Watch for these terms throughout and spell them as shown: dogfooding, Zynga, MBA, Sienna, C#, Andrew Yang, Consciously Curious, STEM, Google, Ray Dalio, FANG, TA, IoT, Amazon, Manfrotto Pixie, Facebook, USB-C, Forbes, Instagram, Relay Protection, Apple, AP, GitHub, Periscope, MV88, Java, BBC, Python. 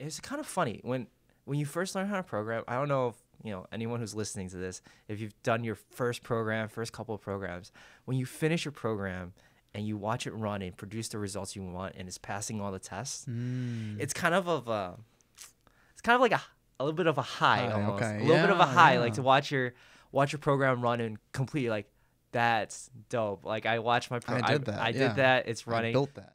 it's kind of funny when you first learn how to program. I don't know if anyone who's listening to this, if you've done your first program, first couple of programs, when you finish your program and you watch it run and produce the results you want and it's passing all the tests, it's kind of like a little bit of a high, almost. Okay. A little bit of a high, like to watch your program run and complete. Like, that's dope. Like, I watched my program. I did that. It's running. I built that.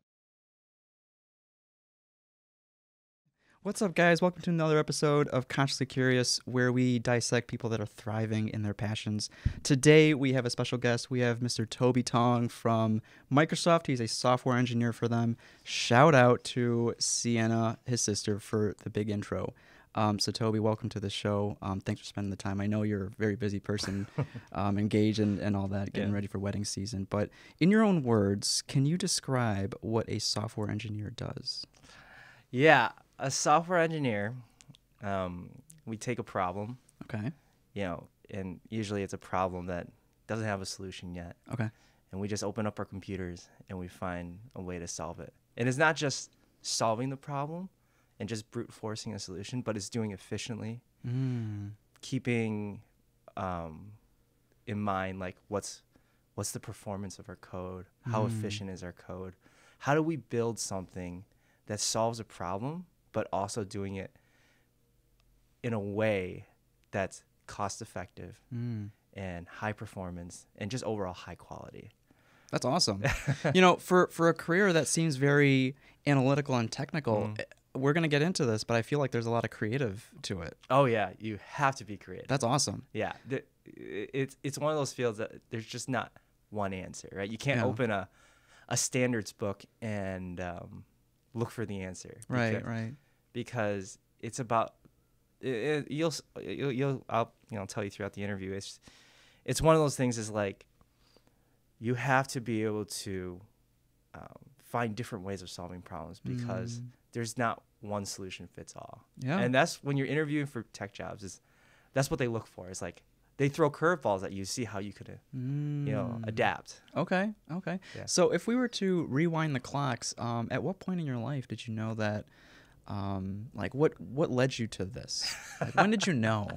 What's up, guys? Welcome to another episode of Consciously Curious, where we dissect people that are thriving in their passions. Today, we have a special guest. We have Mr. Toby Tong from Microsoft. He's a software engineer for them. Shout out to Sienna, his sister, for the big intro. So, Toby, welcome to the show. Thanks for spending the time. I know you're a very busy person, engaged and all that, getting ready for wedding season. But in your own words, can you describe what a software engineer does? Yeah. A software engineer, we take a problem. Okay. And usually it's a problem that doesn't have a solution yet. Okay. And we just open up our computers and we find a way to solve it. And it's not just solving the problem and just brute forcing a solution, but it's doing efficiently, keeping in mind, like, what's the performance of our code? How efficient is our code? How do we build something that solves a problem, but also doing it in a way that's cost effective and high performance and just overall high quality. That's awesome. For a career that seems very analytical and technical, we're going to get into this, but I feel like there's a lot of creative to it. Oh yeah. You have to be creative. That's awesome. Yeah. It's one of those fields that there's just not one answer, right? You can't open a standards book and, look for the answer, because it's about I'll tell you throughout the interview, it's one of those things is like you have to be able to find different ways of solving problems because there's not one solution fits all. And that's when you're interviewing for tech jobs, is that's what they look for. It's like they throw curveballs at you, see how you could, adapt. Okay, okay. Yeah. So if we were to rewind the clocks, at what point in your life did you know that, like, what led you to this? Like, when did you know?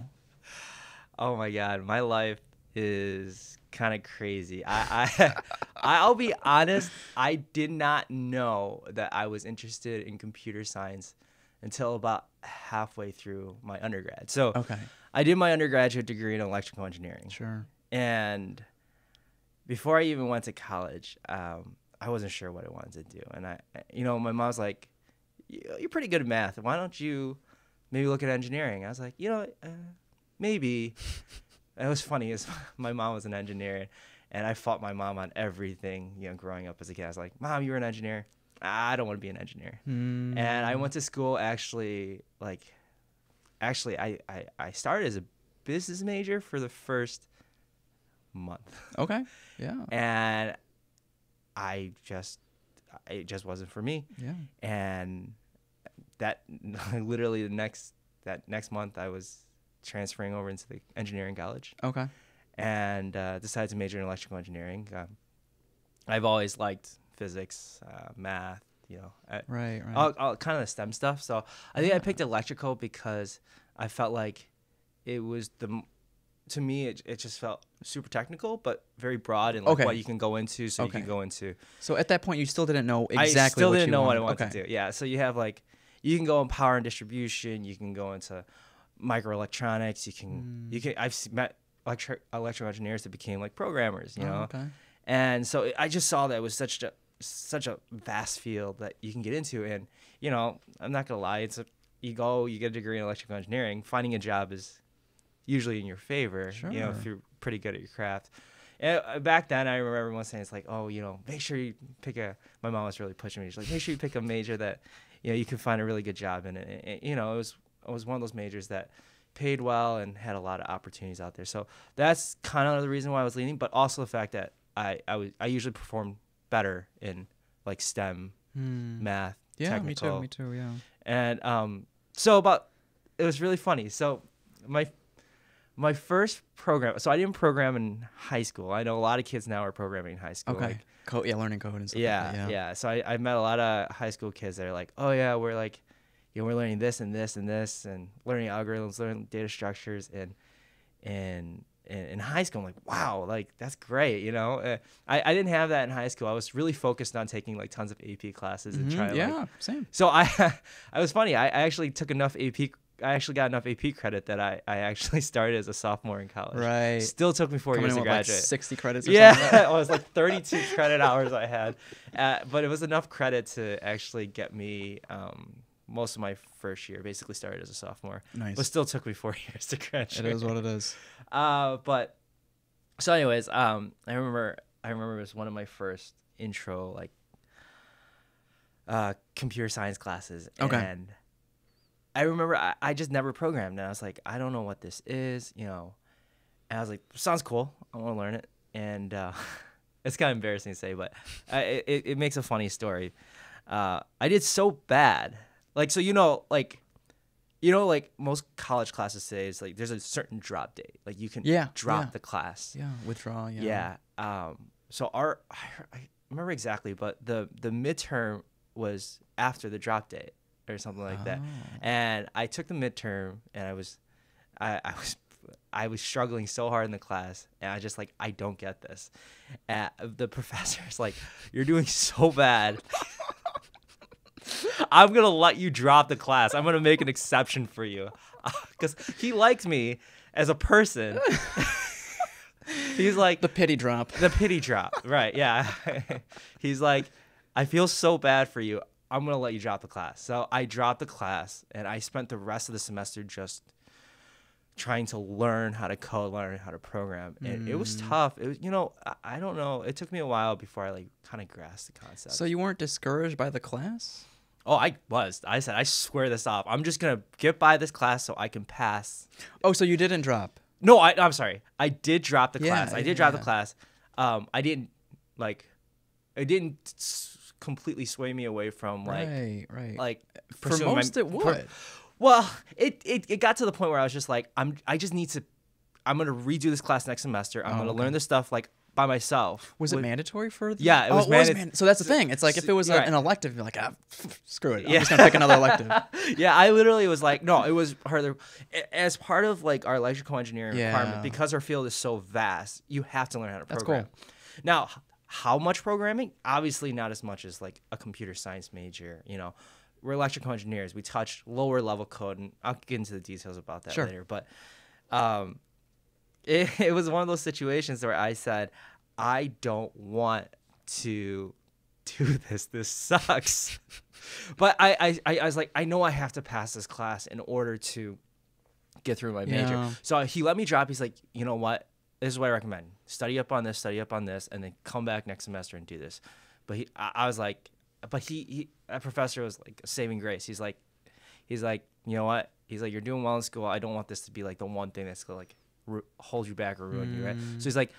Oh my God, my life is kind of crazy. I'll be honest, I did not know that I was interested in computer science until about halfway through my undergrad. So I did my undergraduate degree in electrical engineering. Sure. And before I even went to college, I wasn't sure what I wanted to do. And my mom's like, "You're pretty good at math. Why don't you maybe look at engineering?" I was like, maybe. It was funny, is my mom was an engineer, and I fought my mom on everything. Growing up as a kid, I was like, "Mom, you were an engineer." I don't want to be an engineer. And I went to school I started as a business major for the first month. Okay. Yeah. And it just wasn't for me. Yeah. And that literally that next month I was transferring over into the engineering college. Okay. And decided to major in electrical engineering. I've always liked physics, math, all kind of STEM stuff. So I think I picked electrical because I felt like it was to me, it just felt super technical, but very broad and like what you can go into. So you can go into. So at that point, you still didn't know exactly what you wanted. I still didn't know what I wanted to do. Yeah. So you have you can go in power and distribution. You can go into microelectronics. I've met electrical engineers that became like programmers, you know? Okay. And so I just saw that it was such a vast field that you can get into. And, I'm not going to lie, you get a degree in electrical engineering, finding a job is usually in your favor, if you're pretty good at your craft. And back then, I remember everyone saying, it's like, make sure you pick my mom was really pushing me. She's like, make sure you pick a major that, you can find a really good job in. And it was one of those majors that paid well and had a lot of opportunities out there. So that's kind of the reason why I was leaning, but also the fact that I usually perform better in like STEM, math, technical. Yeah, me too, yeah. And it was really funny. So my first program, so I didn't program in high school. I know a lot of kids now are programming in high school. Okay, learning code and stuff. Yeah, like that, yeah. So I met a lot of high school kids that are like, oh yeah, we're like, you know, we're learning this and this and this and learning algorithms, learning data structures, and in high school, I'm like, wow, like that's great, you know. I didn't have that in high school. I was really focused on taking like tons of AP classes and trying. Yeah, like, same. So I was funny. I actually took enough AP. I actually got enough AP credit that I actually started as a sophomore in college. Right. Still took me 4 years to graduate. Like 60 credits or something. Yeah, it was like 32 credit hours I had. But it was enough credit to actually get me most of my first year. Basically started as a sophomore. Nice. But still took me 4 years to graduate. It is what it is. But so anyways, I remember it was one of my first intro like computer science classes. Okay. And I remember I just never programmed, and I was like, I don't know what this is, you know. And I was like, sounds cool. I want to learn it. And it's kind of embarrassing to say, but it makes a funny story. I did so bad. Like, so, you know, like most college classes today is like there's a certain drop date. Like you can drop the class. Yeah, withdraw. Yeah. Yeah. So I remember exactly, but the midterm was after the drop date. Or something like that, and I took the midterm, and I was struggling so hard in the class, and I just like I don't get this. And the professor's like, "You're doing so bad. I'm gonna let you drop the class. I'm gonna make an exception for you," because he liked me as a person. He's like the pity drop. The pity drop, right? Yeah. He's like, "I feel so bad for you. I'm going to let you drop the class." So I dropped the class, and I spent the rest of the semester just trying to learn how to code, learn how to program. And it was tough. It was, you know, I don't know. It took me a while before I like kind of grasped the concept. So you weren't discouraged by the class? Oh, I was. I said, I swear this off. I'm just going to get by this class so I can pass. Oh, so you didn't drop? No, I'm sorry. I did drop the class. I did drop the class. I didn't completely sway me away from like like for most my, it would well it got to the point where I was just like I'm gonna redo this class next semester. I'm gonna learn this stuff like by myself. Was it mandatory for the yeah it was, so that's the thing. It's like if it was an elective, you're like, screw it, I'm just gonna pick another elective. Yeah, I literally was like, no, it was harder as part of like our electrical engineering requirement, because our field is so vast, you have to learn how to program. That's cool. Now, how much programming? Obviously not as much as like a computer science major, you know. We're electrical engineers. We touch lower level code, and I'll get into the details about that later. But it was one of those situations where I said, I don't want to do this. This sucks. But I was like, I know I have to pass this class in order to get through my major. So he let me drop. He's like, you know what? This is what I recommend. Study up on this, study up on this, and then come back next semester and do this. But I was like, but that professor was like a saving grace. He's like, you know what? He's like, you're doing well in school. I don't want this to be like the one thing that's gonna like hold you back or ruin you, right? So he's like,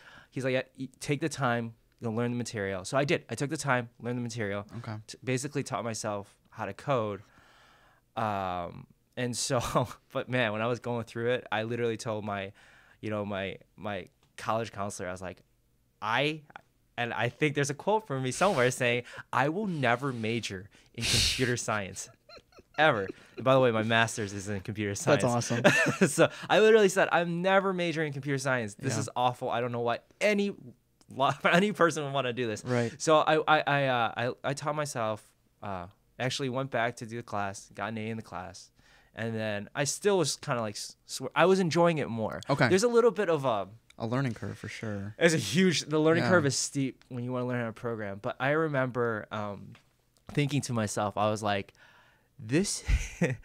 take the time, you'll learn the material. So I did. I took the time, learned the material. Okay. Basically taught myself how to code. And so, but man, when I was going through it, I literally told my college counselor, I was like, I think there's a quote from me somewhere saying, I will never major in computer science ever. And by the way, my master's is in computer science. That's awesome. So I literally said, I'm never majoring in computer science. This is awful. I don't know why any person would want to do this. Right. So I taught myself, actually went back to do the class, got an A in the class. And then I still was kind of like, I was enjoying it more. Okay. There's a little bit of a learning curve for sure. It's a huge, the learning curve is steep when you want to learn how to program. But I remember thinking to myself, I was like, this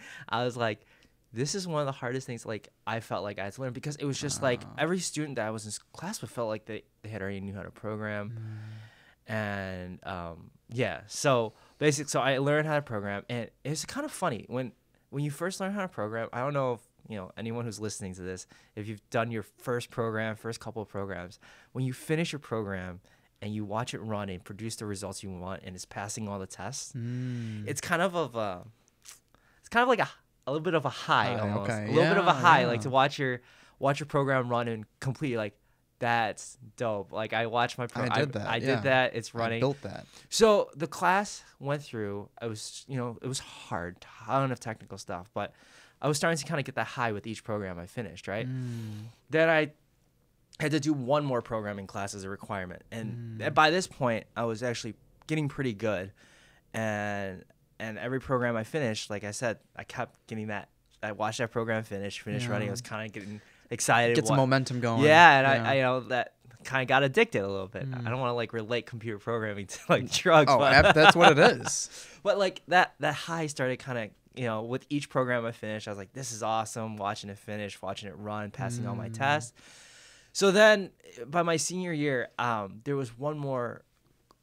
is one of the hardest things like I felt like I had to learn, because it was just like every student that I was in class with felt like they had already knew how to program. And yeah, so basically, so I learned how to program, and it's kind of funny when you first learn how to program. I don't know if, you know, anyone who's listening to this, if you've done your first program, first couple of programs, when you finish your program and you watch it run and produce the results you want and it's passing all the tests, it's kind of like a little bit of a high, almost. A little bit of a high, like to watch your program run and complete, like That's dope. Like I watched my program. I did that. It's running. I built that. So the class went through. I was, you know, it was hard. A ton of technical stuff, but I was starting to kind of get that high with each program I finished, right? Mm. Then I had to do one more programming class as a requirement. And by this point, I was actually getting pretty good. And every program I finished, like I said, I kept getting that. I watched that program finish running. I was kind of getting excited. Get some momentum going. Yeah, and I you know, that kind of got addicted a little bit. I don't want to like relate computer programming to like drugs. Oh, but that's what it is. But like that high started kind of, you know, with each program I finished, I was like, this is awesome. Watching it finish, watching it run, passing all my tests. So then by my senior year, there was one more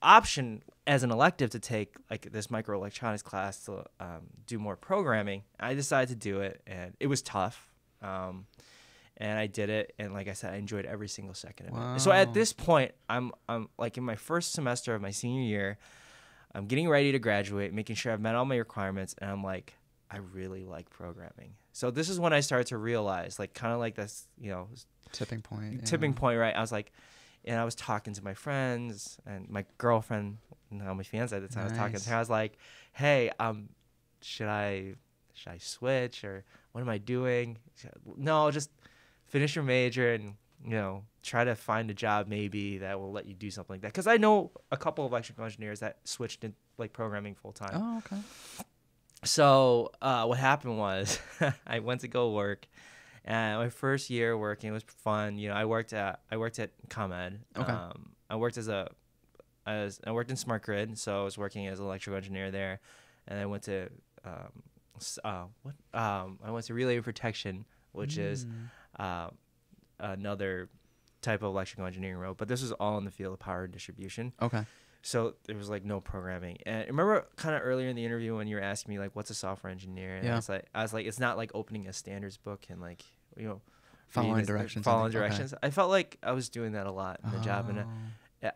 option as an elective to take, like this microelectronics class to do more programming. I decided to do it, and it was tough. And I did it, and like I said, I enjoyed every single second of it. So at this point, I'm like in my first semester of my senior year, I'm getting ready to graduate, making sure I've met all my requirements, and I'm like, I really like programming. So this is when I started to realize, like, kind of like this, you know, tipping point. Yeah. Tipping point, right? I was like, and I was talking to my friends and my girlfriend, now my fiance at the time. Nice. I was talking to her. I was like, hey, should I switch, or what am I doing? No, just finish your major and, you know, try to find a job maybe that will let you do something like that. Because I know a couple of electrical engineers that switched to like programming full time. Oh, okay. So what happened was I went to go work, and my first year working, it was fun. You know, I worked at ComEd. Okay. I worked in Smart Grid, so I was working as an electrical engineer there, and I went to I went to Relay Protection, which is another type of electrical engineering role, but this was all in the field of power and distribution. Okay. So there was like no programming. And I remember kind of earlier in the interview when you were asking me like, what's a software engineer? And I was like, it's not like opening a standards book and like, you know, following directions. Following directions. Okay. I felt like I was doing that a lot in the job, and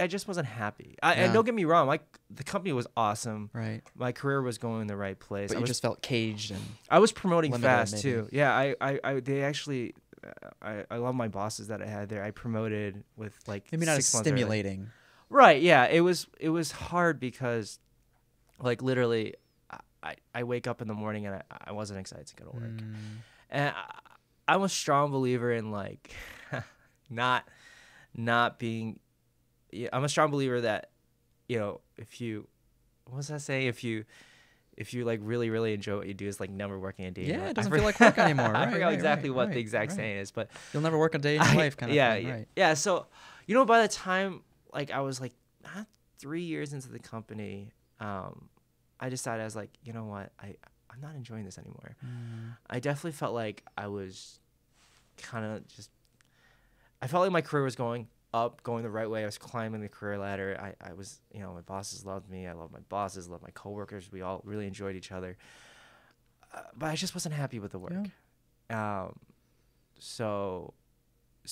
I just wasn't happy. And don't get me wrong, like the company was awesome. Right. My career was going in the right place. But I just felt caged, and I was promoting fast too. Yeah. I love my bosses that I had there. I promoted with like maybe not as stimulating. Early. Right. Yeah. It was hard because like literally I wake up in the morning and I wasn't excited to go to work. And I'm a strong believer in like not being, I'm a strong believer that, you know, if you, what was I saying? If you like really, really enjoy what you do, it's like never working a day. Yeah, it doesn't feel like work anymore. Right, I forgot exactly what the exact saying is, but you'll never work a day in your life kind of thing. Yeah. Right. Yeah. So, you know, by the time like I was like 3 years into the company, I decided, I was like, you know what? I'm not enjoying this anymore. I definitely felt like I was kind of just, I felt like my career was going up, going the right way. I was climbing the career ladder. I was, you know, my bosses loved me. I loved my bosses, loved my coworkers. We all really enjoyed each other. But I just wasn't happy with the work. Yeah. So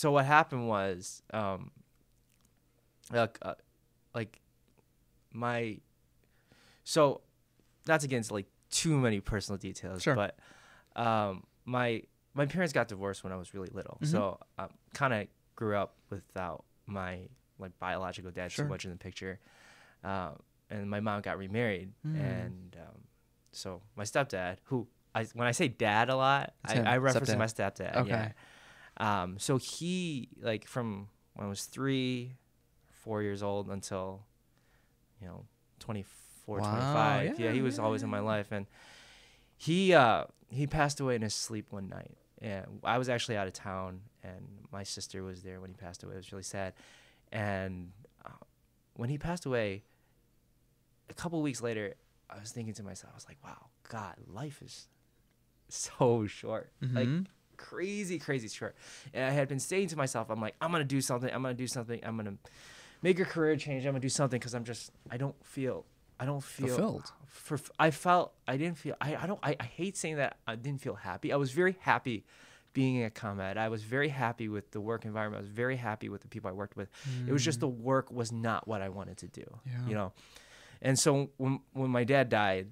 what happened was, so not to get into like too many personal details, sure, but my parents got divorced when I was really little. So I kind of grew up without my like biological dad so much in the picture, and my mom got remarried, and so my stepdad, who when I say dad a lot, I reference my stepdad. Okay. Yeah. So he, like, from when I was 3, 4 years old until, you know, 24, 25. Yeah, he was always in my life, and he passed away in his sleep one night. And I was actually out of town, and my sister was there when he passed away. It was really sad. And when he passed away, a couple weeks later, I was thinking to myself, I was like, wow, God, life is so short. Like crazy, crazy short. And I had been saying to myself, I'm like, I'm going to do something. I'm going to do something. I'm going to make a career change. I'm going to do something, because I'm just, I don't feel fulfilled. I hate saying that I didn't feel happy. I was very happy being at ComEd. I was very happy with the work environment. I was very happy with the people I worked with. It was just the work was not what I wanted to do, you know? And so when my dad died,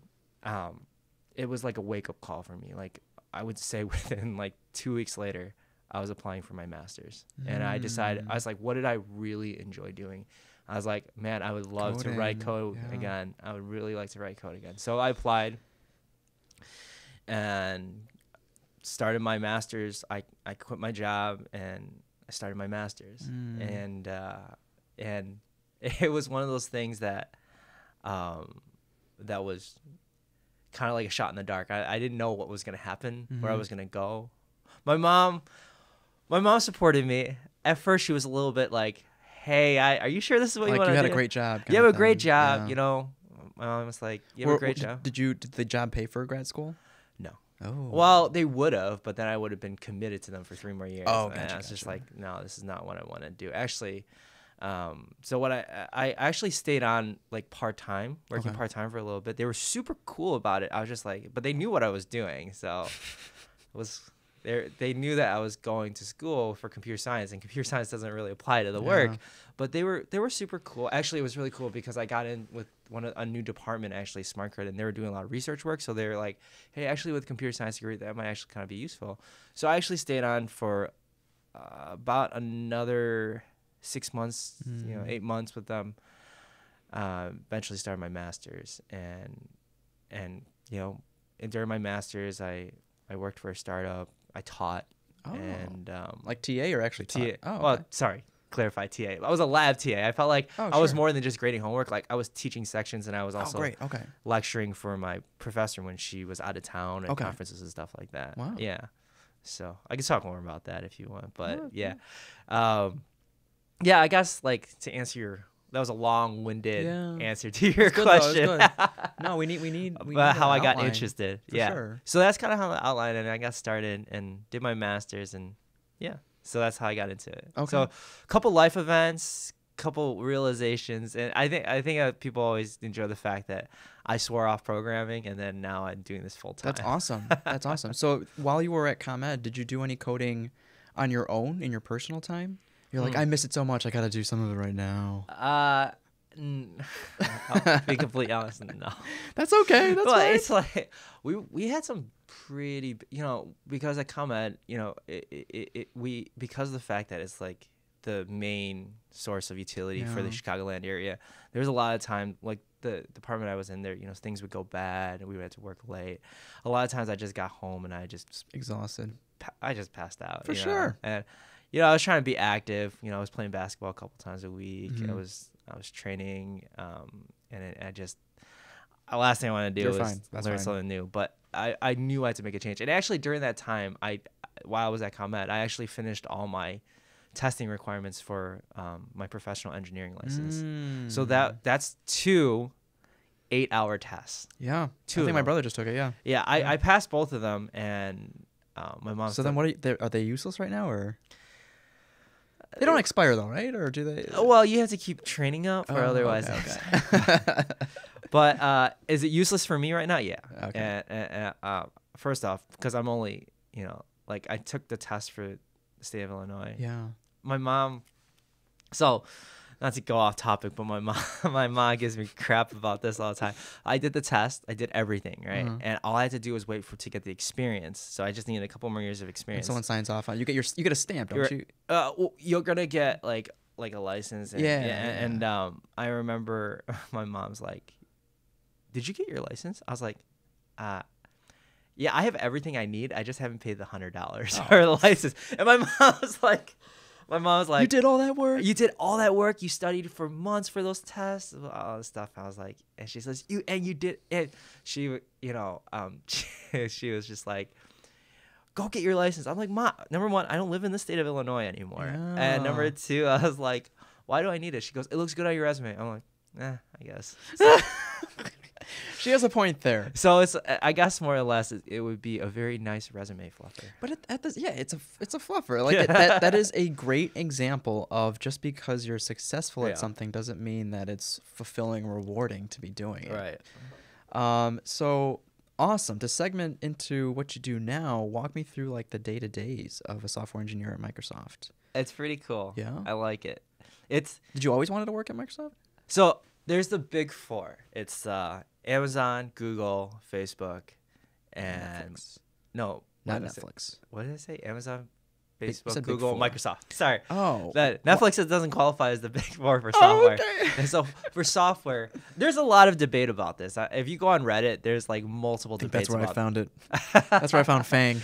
it was like a wake up call for me. Like I would say within like 2 weeks later, I was applying for my master's. And I decided, I was like, what did I really enjoy doing? I was like, man, I would love to write code again. I would really like to write code again. So I applied and started my master's. I quit my job and I started my master's. And it was one of those things that that was kind of like a shot in the dark. I didn't know what was going to happen, where I was going to go. My mom supported me. At first, she was a little bit like, hey, are you sure this is what you want to do? Like, you had a great job. You have a great job, you know. My mom was like, you have a great job. Did the job pay for grad school? No. Oh. Well, they would have, but then I would have been committed to them for 3 more years. Oh, gotcha, and I was just like, no, this is not what I want to do. Actually, so what I actually stayed on like part-time, working part-time for a little bit. They were super cool about it. I was just like, but they knew what I was doing. So it was... They knew that I was going to school for computer science, and computer science doesn't really apply to the work, but they were super cool. Actually, it was really cool because I got in with a new department, actually, Smart Grid, and they were doing a lot of research work. So they were like, hey, actually, with computer science degree, that might actually kind of be useful. So I actually stayed on for about another 6 months, 8 months with them. Eventually started my master's, and you know, during my master's, I worked for a startup. I taught, and like TA or actually TA. Oh, well, sorry, clarify TA. I was a lab TA. I felt like I was more than just grading homework. Like I was teaching sections, and I was also lecturing for my professor when she was out of town at conferences and stuff like that. Wow. Yeah. So I can talk more about that if you want, but yeah. I guess like to answer your. That was a long-winded answer to your question. Though, no, we need how I got interested. So that's kind of how the outline, and I got started and did my master's, and so that's how I got into it. So a couple life events, couple realizations, and I think people always enjoy the fact that I swore off programming, and then now I'm doing this full time. That's awesome. That's awesome. So while you were at ComEd, did you do any coding on your own in your personal time? You're like, I miss it so much. I got to do some of it right now. I'll be completely honest, no. That's okay. That's fine. It's like we had some pretty, you know, because at ComEd, you know, because of the fact that it's like the main source of utility for the Chicagoland area, there was a lot of time, like the department I was in there, you know, things would go bad and we would have to work late. A lot of times I just got home and I just exhausted. I just passed out. For sure. And you know, I was trying to be active. You know, I was playing basketball a couple times a week. I was training, and I just the last thing I wanted to do was learn something new. But I knew I had to make a change. And actually, during that time, while I was at ComEd, I actually finished all my testing requirements for my professional engineering license. So that's 2 8-hour tests. Yeah, I think my brother just took it. Yeah. Yeah, I passed both of them, and my mom. So then, what are they useless right now, or? They don't expire though, right? Or do they? Well, you have to keep training up, or otherwise. Okay. But is it useless for me right now? Yeah. Okay. And first off, because I'm only, you know, like I took the test for the state of Illinois. Yeah. My mom. So, not to go off topic, but my mom gives me crap about this all the time. I did the test, I did everything, right? And all I had to do was wait to get the experience. So I just needed a couple more years of experience. And someone signs off on you get a stamp, don't you? Well, you're gonna get like a license. And, I remember my mom's like, "Did you get your license?" I was like, "Yeah, I have everything I need. I just haven't paid the $100 for the license." And my mom was like. My mom was like, "You did all that work? You did all that work? You studied for months for those tests, all this stuff." I was like, and she says, "You did it." She, you know, she was just like, "Go get your license." I'm like, "Ma, number one, I don't live in the state of Illinois anymore, and number two, I was like, why do I need it?" She goes, "It looks good on your resume." I'm like, "Eh, I guess." So she has a point there. So it's, I guess, more or less, it would be a very nice resume fluffer. But it's a fluffer. Like that is a great example of just because you're successful at something doesn't mean that it's fulfilling, rewarding to be doing it. Right. So awesome. To segment into what you do now, walk me through like the day-to-days of a software engineer at Microsoft. It's pretty cool. Yeah, I like it. Did you always wanted to work at Microsoft? So there's the big four. It's Amazon, Google, Facebook, and Netflix. No, not Netflix. What did I say? Amazon, Facebook, Google, Microsoft. Sorry. Oh. Netflix doesn't qualify as the big four for software. Oh, okay. And so for software, there's a lot of debate about this. If you go on Reddit, there's like multiple debates about it. That's where I found it. That's where I found FANG.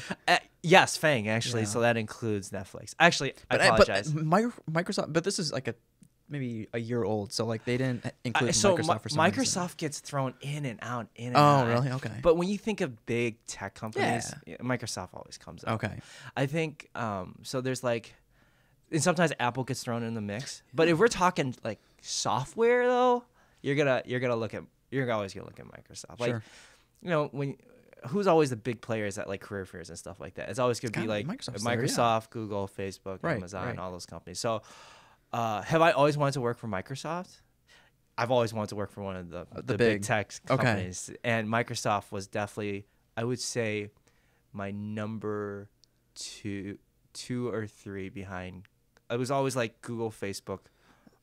Yes, FANG, actually. Yeah. So that includes Netflix. Actually, but I apologize. Microsoft, but this is like maybe a year old, so like they didn't include Microsoft for some reason. Microsoft gets thrown in and out, in and out. Oh, really? Okay. But when you think of big tech companies, Microsoft always comes up. Okay. I think so. There's like, and sometimes Apple gets thrown in the mix. But if we're talking like software, though, you're always gonna look at Microsoft. Like, you know, who's always the big players at like career fairs and stuff like that? It's always gonna be like Microsoft, Google, Facebook, Amazon, all those companies. So. Have I always wanted to work for Microsoft? I've always wanted to work for one of the big tech companies. Okay. And Microsoft was definitely, I would say, my number two or three behind. It was always like Google, Facebook,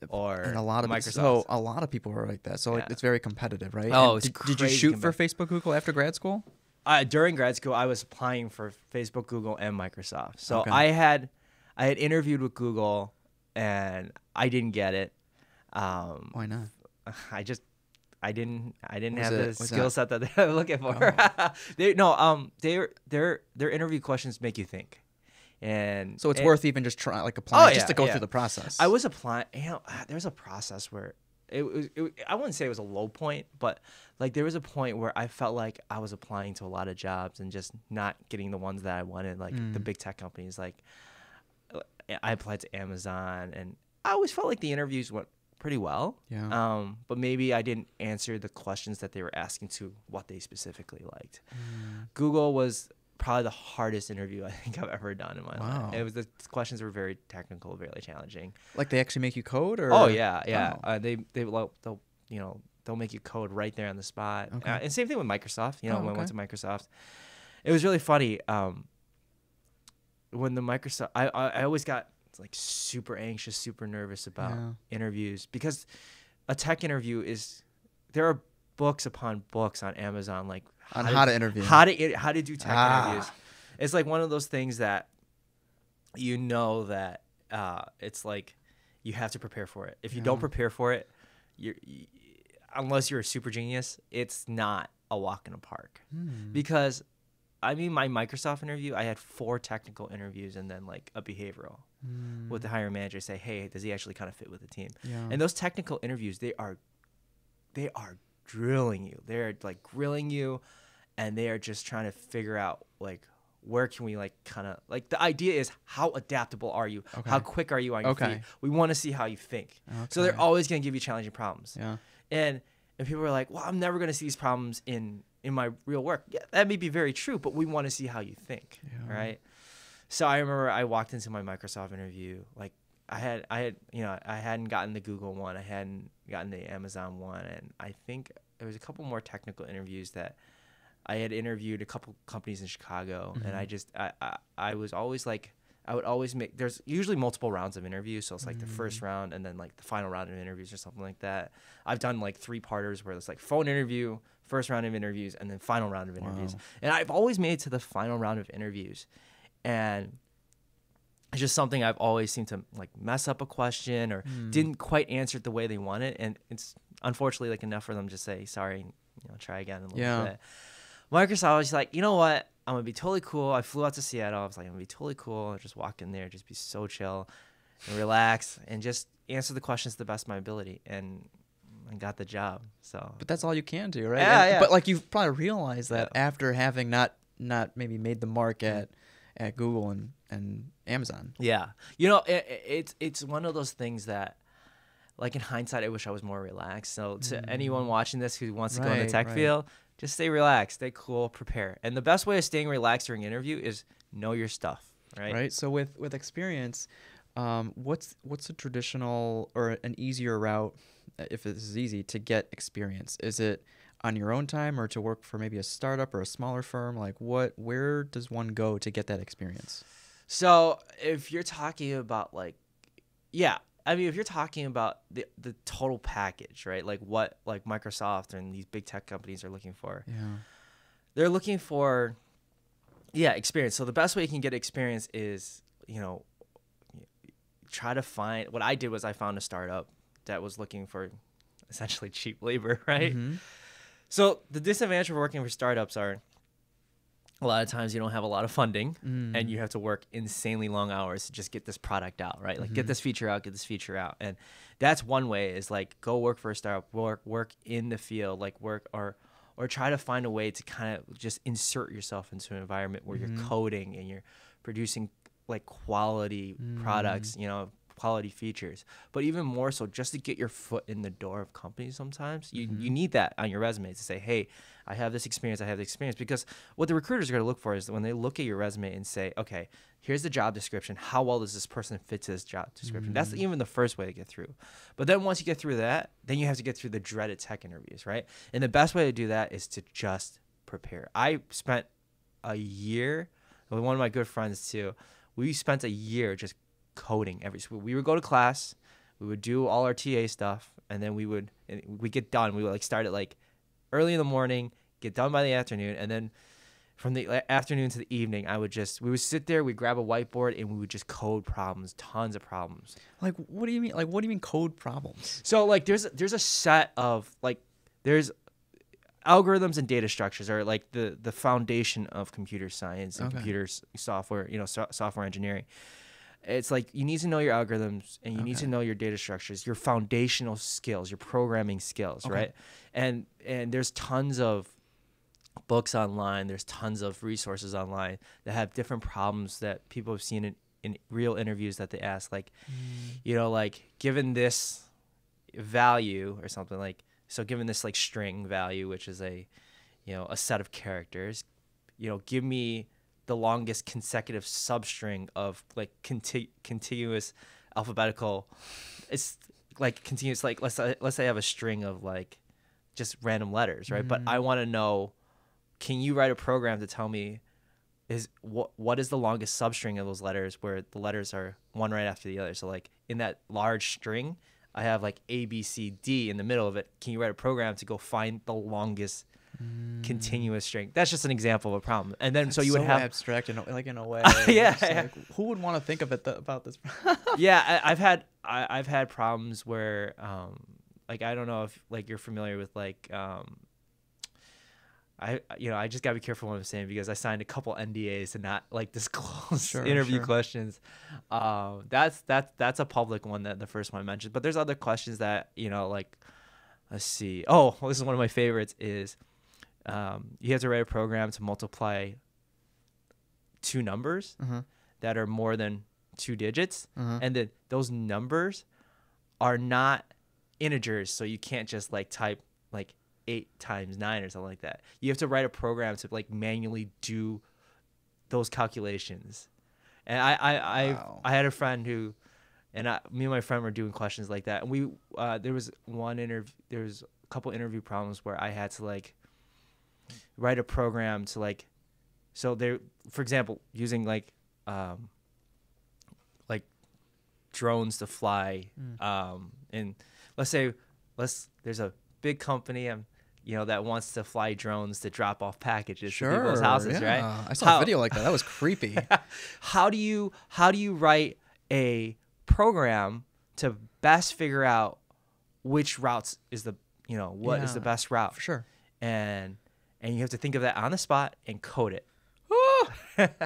or and a lot of Microsoft. So a lot of people are like that. So like, it's very competitive, right? Oh, it's crazy. Did you shoot for Facebook, Google after grad school? During grad school, I was applying for Facebook, Google, and Microsoft. So I had interviewed with Google. And I didn't get it. Why not? I didn't have the skill set that they're looking for. Oh. Their interview questions make you think, and so it's worth even just trying, like applying just to go through the process. I was applying. You know, there's a process where it was. I wouldn't say it was a low point, but like there was a point where I felt like I was applying to a lot of jobs and just not getting the ones that I wanted, like the big tech companies, like. I applied to Amazon, and I always felt like the interviews went pretty well. Yeah. But maybe I didn't answer the questions that they were asking to what they specifically liked. Mm. Google was probably the hardest interview I think I've ever done in my life. It was the questions were very technical, very challenging. Like they actually make you code, or they'll make you code right there on the spot. Okay. And same thing with Microsoft. You know, when I went to Microsoft, it was really funny. When the Microsoft, I always got like super anxious, super nervous about interviews, because a tech interview is, there are books upon books on Amazon like on how to do tech interviews. It's like one of those things that you know that it's like you have to prepare for it. If you don't prepare for it, unless you're a super genius, it's not a walk in the park, because. I mean, my Microsoft interview, I had 4 technical interviews and then like a behavioral with the hiring manager, say, hey, does he actually kind of fit with the team? Yeah. And those technical interviews, they are drilling you. They're like grilling you, and they are just trying to figure out like, where can we like kind of like, the idea is how adaptable are you? Okay. How quick are you on your feet? We want to see how you think. Okay. So they're always going to give you challenging problems. Yeah. And people are like, well, I'm never going to see these problems in my real work. Yeah, that may be very true, but we want to see how you think, right? So I remember I walked into my Microsoft interview, like I hadn't gotten the Google one, I hadn't gotten the Amazon one, and I think there was a couple more technical interviews that I had interviewed a couple companies in Chicago, and I was always like, I would always make, there's usually multiple rounds of interviews, so it's like the first round and then like the final round of interviews or something like that. I've done like 3-parters where it's like phone interview, first round of interviews, and then final round of interviews. Wow. And I've always made it to the final round of interviews. And it's just something I've always seemed to like mess up a question or didn't quite answer it the way they wanted. And it's unfortunately like enough for them to say, sorry, you know, try again in a little bit. Microsoft was like, you know what? I'm going to be totally cool. I flew out to Seattle. I was like, I'm going to be totally cool. I'll just walk in there, just be so chill and relax and just answer the questions to the best of my ability. And I got the job. So, but that's all you can do, right? Yeah, But like you've probably realized that after having not maybe made the mark at Google and Amazon. Yeah, you know, it's one of those things that, like in hindsight, I wish I was more relaxed. So to anyone watching this who wants to go in the tech field, just stay relaxed, stay cool, prepare. And the best way of staying relaxed during an interview is know your stuff, right? Right. So with experience, what's a traditional or an easier route? If this is easy to get experience, is it on your own time or to work for maybe a startup or a smaller firm? Like where does one go to get that experience? So if you're talking about like, I mean, if you're talking about the total package, right? Like what like Microsoft and these big tech companies are looking for, they're looking for, experience. So the best way you can get experience is you know, try to find, what I did was I found a startup that was looking for essentially cheap labor, right? Mm-hmm. So the disadvantage of working for startups are a lot of times you don't have a lot of funding and you have to work insanely long hours to just get this product out, right? Like get this feature out, get this feature out. And that's one way, is like go work for a startup, work in the field, like work or try to find a way to kind of just insert yourself into an environment where you're coding and you're producing like quality products, you know, quality features. But even more so, just to get your foot in the door of companies sometimes, you need that on your resume to say, hey, I have this experience, I have the experience. Because what the recruiters are going to look for is when they look at your resume and say, okay, here's the job description. How well does this person fit to this job description? That's even the first way to get through. But then once you get through that, then you have to get through the dreaded tech interviews, right? And the best way to do that is to just prepare. I spent a year, with one of my good friends too, we spent a year just coding every school. We would go to class, we would do all our TA stuff, and then we get done. We would like start at like early in the morning, get done by the afternoon, and then from the afternoon to the evening, we would sit there, we'd grab a whiteboard, and we would just code problems, tons of problems. Like, what do you mean? Like, what do you mean code problems? So like, there's a set of like, there's algorithms and data structures are like the foundation of computer science and computer software, you know, software engineering. It's like you need to know your algorithms and you need to know your data structures, your foundational skills, your programming skills, right? And there's tons of books online, there's tons of resources online that have different problems that people have seen in real interviews that they ask, like, you know, like given this value or something, like, so given this like string value, which is a, you know, a set of characters, you know, give me the longest consecutive substring of like continuous alphabetical, it's like continuous, like let's say I have a string of like just random letters, right? But I want to know, can you write a program to tell me what is the longest substring of those letters, where the letters are one right after the other? So like in that large string, I have like A, B, C, D in the middle of it. Can you write a program to go find the longest continuous string? That's just an example of a problem. And then that's so you would have abstract in a way. Like, who would want to think of it about this? Yeah, I've had problems where like I don't know if like you're familiar with like I just gotta be careful what I'm saying, because I signed a couple NDAs to not like disclose interview questions. That's a public one, that the first one I mentioned, but there's other questions that, you know, like let's see. Oh, well, this is one of my favorites is you have to write a program to multiply two numbers that are more than two digits, and then those numbers are not integers, so you can't just like type like 8 times 9 or something like that. You have to write a program to like manually do those calculations. And I had a friend who, and me and my friend were doing questions like that, and we there was a couple interview problems where I had to like write a program to like, so there, for example, using like drones to fly, and let's say there's a big company, you know, that wants to fly drones to drop off packages to people's houses, right? I saw a video like that. That was creepy. How do you write a program to best figure out which routes is the, you know, what is the best route? And you have to think of that on the spot and code it.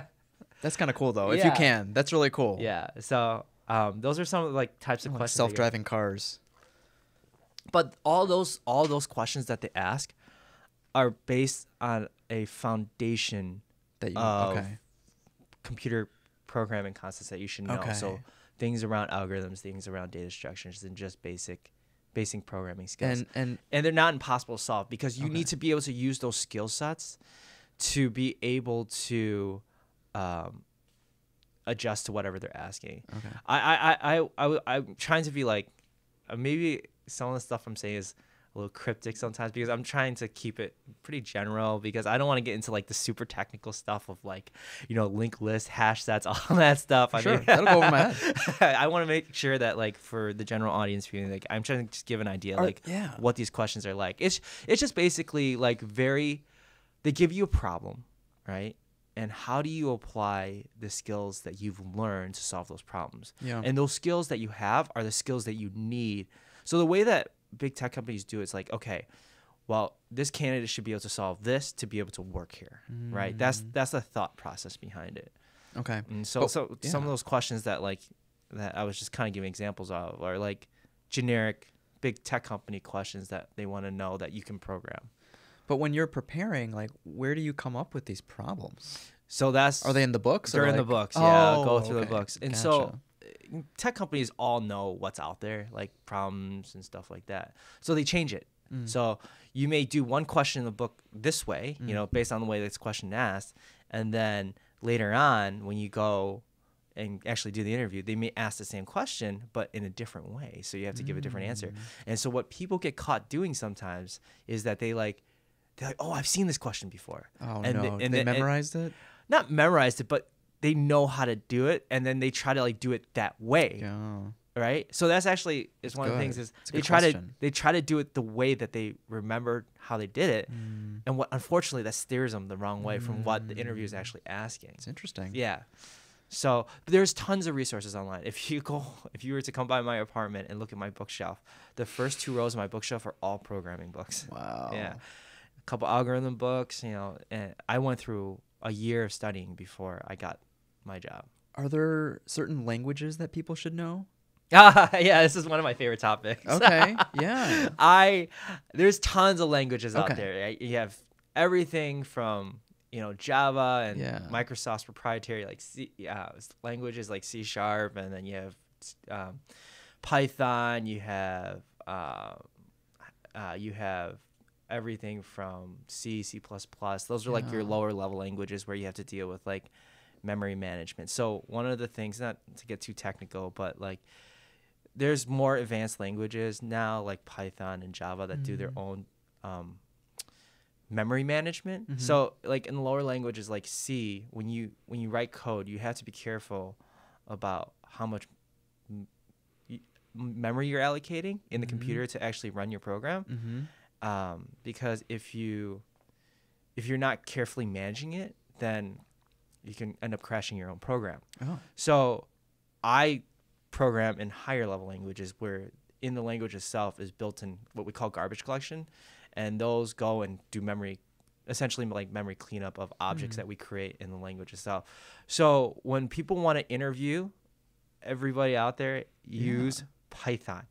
That's kind of cool, though, if you can. That's really cool. Yeah. So those are some of the, like, types of questions. Self-driving cars. But all those questions that they ask are based on a foundation that of computer programming concepts that you should know. So things around algorithms, things around data structures, and just basic programming skills, and they're not impossible to solve, because you need to be able to use those skill sets to be able to adjust to whatever they're asking. I'm trying to be like, maybe some of the stuff I'm saying is a little cryptic sometimes, because I'm trying to keep it pretty general, because I don't want to get into like the super technical stuff of like, you know, linked lists, hash sets, all that stuff. I mean, that'll go over my head. I want to make sure that like for the general audience viewing, like I'm trying to just give an idea like what these questions are like. It's just basically like they give you a problem, right? and how do you apply the skills that you've learned to solve those problems? Yeah. And those skills that you have are the skills that you need. So the way that big tech companies do it, it's like, okay, well, this candidate should be able to solve this to be able to work here, right? That's the thought process behind it. Okay. And so, so some of those questions that that I was just kind of giving examples of are like generic big tech company questions that they want to know that you can program. But when you're preparing, like, where do you come up with these problems? So that's... Are they in the books? They're in the books, yeah. Go through the books. And so tech companies all know what's out there, like problems and stuff like that. So they change it. So you may do one question in the book this way, you know, based on the way this question asked. And then later on, when you go and actually do the interview, they may ask the same question, but in a different way. So you have to give a different answer. And so what people get caught doing sometimes is that they they're like, oh, I've seen this question before. Oh, and no. And they memorized it? Not memorized it, but they know how to do it. And then they try to like do it that way. Yeah. Right? So that's actually is one of the things is they try to do it the way that they remembered how they did it. And what unfortunately that steers them the wrong way from what the interview is actually asking. It's interesting. Yeah. So there's tons of resources online. If you were to come by my apartment and look at my bookshelf, the first two rows of my bookshelf are all programming books. Wow. Yeah. Couple algorithm books, you know, and I went through a year of studying before I got my job. Are there certain languages that people should know? Yeah, this is one of my favorite topics. Okay, yeah. There's tons of languages out there. Right? You have everything from, you know, Java and Microsoft's proprietary like languages like C#, and then you have Python, you have everything from C, C++. Those are like your lower level languages where you have to deal with like memory management. So one of the things, not to get too technical, but like there's more advanced languages now like Python and Java that do their own memory management. So like in lower languages like C, when you write code, you have to be careful about how much memory you're allocating in the computer to actually run your program. Because if you're not carefully managing it, then you can end up crashing your own program. So I program in higher level languages where in the language itself is built in what we call garbage collection, and those go and do memory, essentially like memory cleanup of objects that we create in the language itself. So when people want to interview, everybody out there use Python.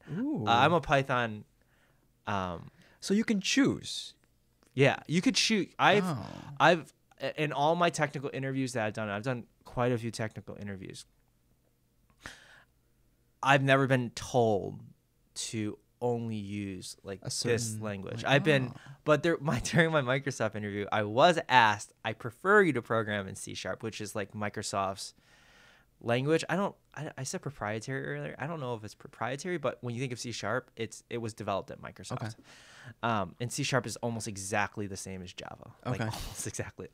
I'm a Python so you can choose. Yeah, you could choose. I've in all my technical interviews that I've done quite a few technical interviews. I've never been told to only use like this language. Like, I've been, but during my Microsoft interview, I was asked, I prefer you to program in C#, which is like Microsoft's language. I said proprietary earlier. I don't know if it's proprietary, but when you think of C#, it was developed at Microsoft. And C# is almost exactly the same as Java. Like almost exactly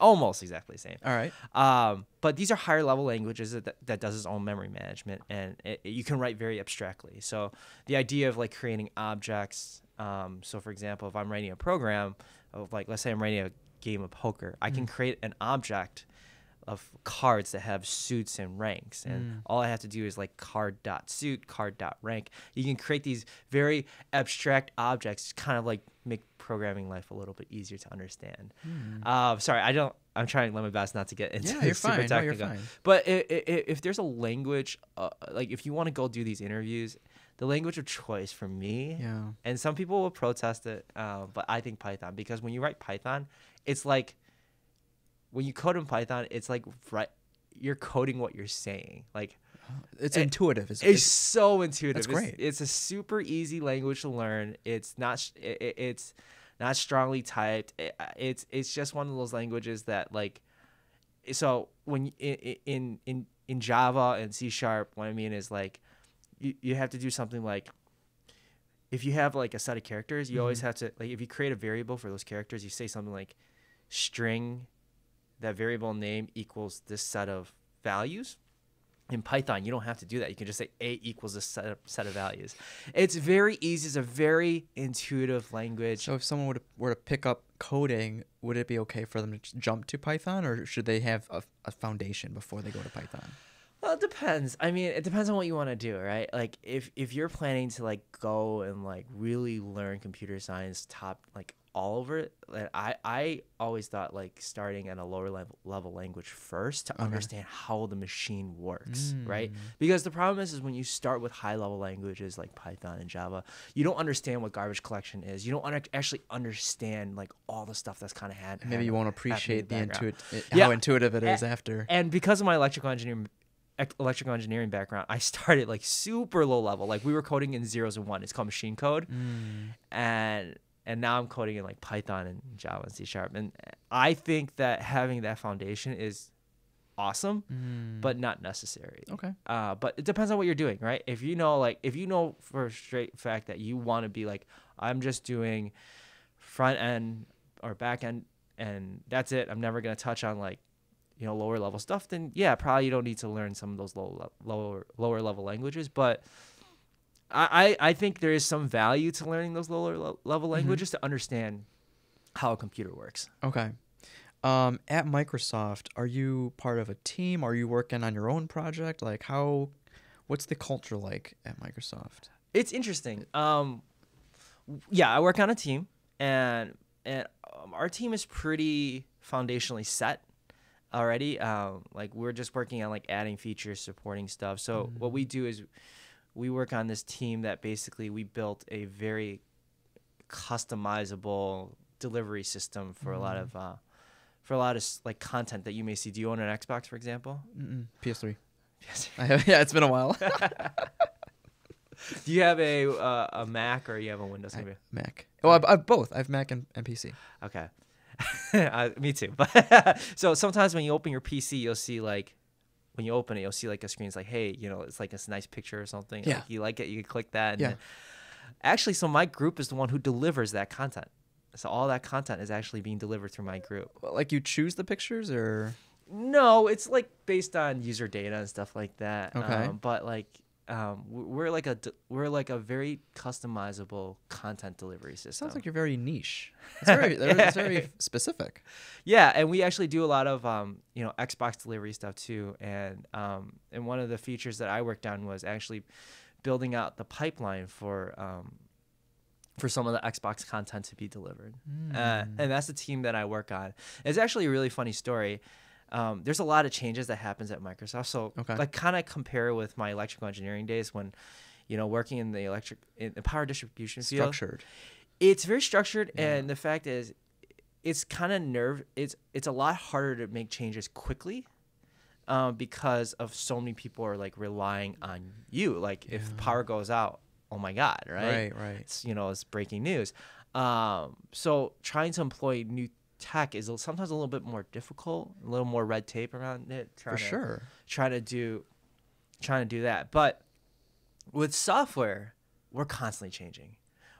the same. All right. But these are higher level languages that does its own memory management, and you can write very abstractly. So the idea of like creating objects. So for example, if I'm writing a program of like, let's say I'm writing a game of poker, I can create an object of cards that have suits and ranks, and all I have to do is like card.suit, card.rank. You can create these very abstract objects to kind of like make programming life a little bit easier to understand. Sorry, I'm trying to do my best not to get into super technical. No, but if there's a language, like if you want to go do these interviews, the language of choice for me, and some people will protest it, but I think Python, because when you write Python, it's like, when you code in Python, it's like you're coding what you're saying. Like, it's intuitive. It's so intuitive. That's great. It's a super easy language to learn. It's not strongly typed. It's just one of those languages that like, so when in Java and C#, what I mean is like, you have to do something like, if you have like a set of characters, you always have to like, if you create a variable for those characters, you say something like string. That variable name equals this set of values, In Python, you don't have to do that. You can just say A equals a set of values. It's very easy. It's a very intuitive language. So if someone were to pick up coding, would it be okay for them to jump to Python, or should they have a foundation before they go to Python? Well, it depends. I mean, it depends on what you want to do, right? Like, if you're planning to, like, go and, like, really learn computer science all over it, I always thought, like, starting at a lower level language first to understand how the machine works, right? Because the problem is when you start with high level languages like Python and Java, you don't understand what garbage collection is. You don't actually understand, like, all the stuff that's kind of happening. Maybe you won't appreciate the how intuitive it is after. And because of my electrical engineering background, I started, like, super low level. Like, we were coding in zeros and one. It's called machine code, and now I'm coding in, like, Python and Java and C#. And I think that having that foundation is awesome, but not necessary. Okay. But it depends on what you're doing, right? If you know, like, if you know for a straight fact that you want to be like, I'm just doing front end or back end and that's it, I'm never going to touch on, like, you know, lower level stuff, then yeah, probably you don't need to learn some of those lower level languages. But I think there is some value to learning those lower level languages to understand how a computer works. Okay. At Microsoft, are you part of a team? Are you working on your own project? Like, what's the culture like at Microsoft? It's interesting. Yeah, I work on a team, and our team is pretty foundationally set already. Like, we're just working on, like, adding features, supporting stuff. So what we do is, we work on this team that basically we built a very customizable delivery system for a lot of like content that you may see. Do you own an Xbox, for example? PS3. PS3. I have, yeah, it's been a while. Do you have a Mac or you have a Windows? Mac. Oh, well, I have both. I have Mac and PC. Okay. Me too. But so sometimes when you open your PC, you'll see, like, when you open it, you'll see, like, a screen's like, hey, you know, it's like this nice picture or something. Yeah. Like, you like it, you can click that. And yeah. Actually, so my group is the one who delivers that content. So all that content is actually being delivered through my group. Well, like, you choose the pictures, or? No, it's, like, based on user data and stuff like that. Okay. But, like, we're like a very customizable content delivery system. Sounds like you're very niche. It's very, it's very specific. Yeah, and we actually do a lot of you know, Xbox delivery stuff too. And one of the features that I worked on was actually building out the pipeline for some of the Xbox content to be delivered. And that's the team that I work on. It's actually a really funny story. There's a lot of changes that happens at Microsoft. So like, kind of compare with my electrical engineering days when, you know, working in the power distribution field. Structured. It's very structured, and the fact is, it's kind of it's a lot harder to make changes quickly, because of so many people are, like, relying on you. Like, if power goes out, oh my God, right? Right, right. It's, you know, it's breaking news. So trying to employ new tech is sometimes a little bit more difficult, a little more red tape around it. Trying to do that. But with software, we're constantly changing.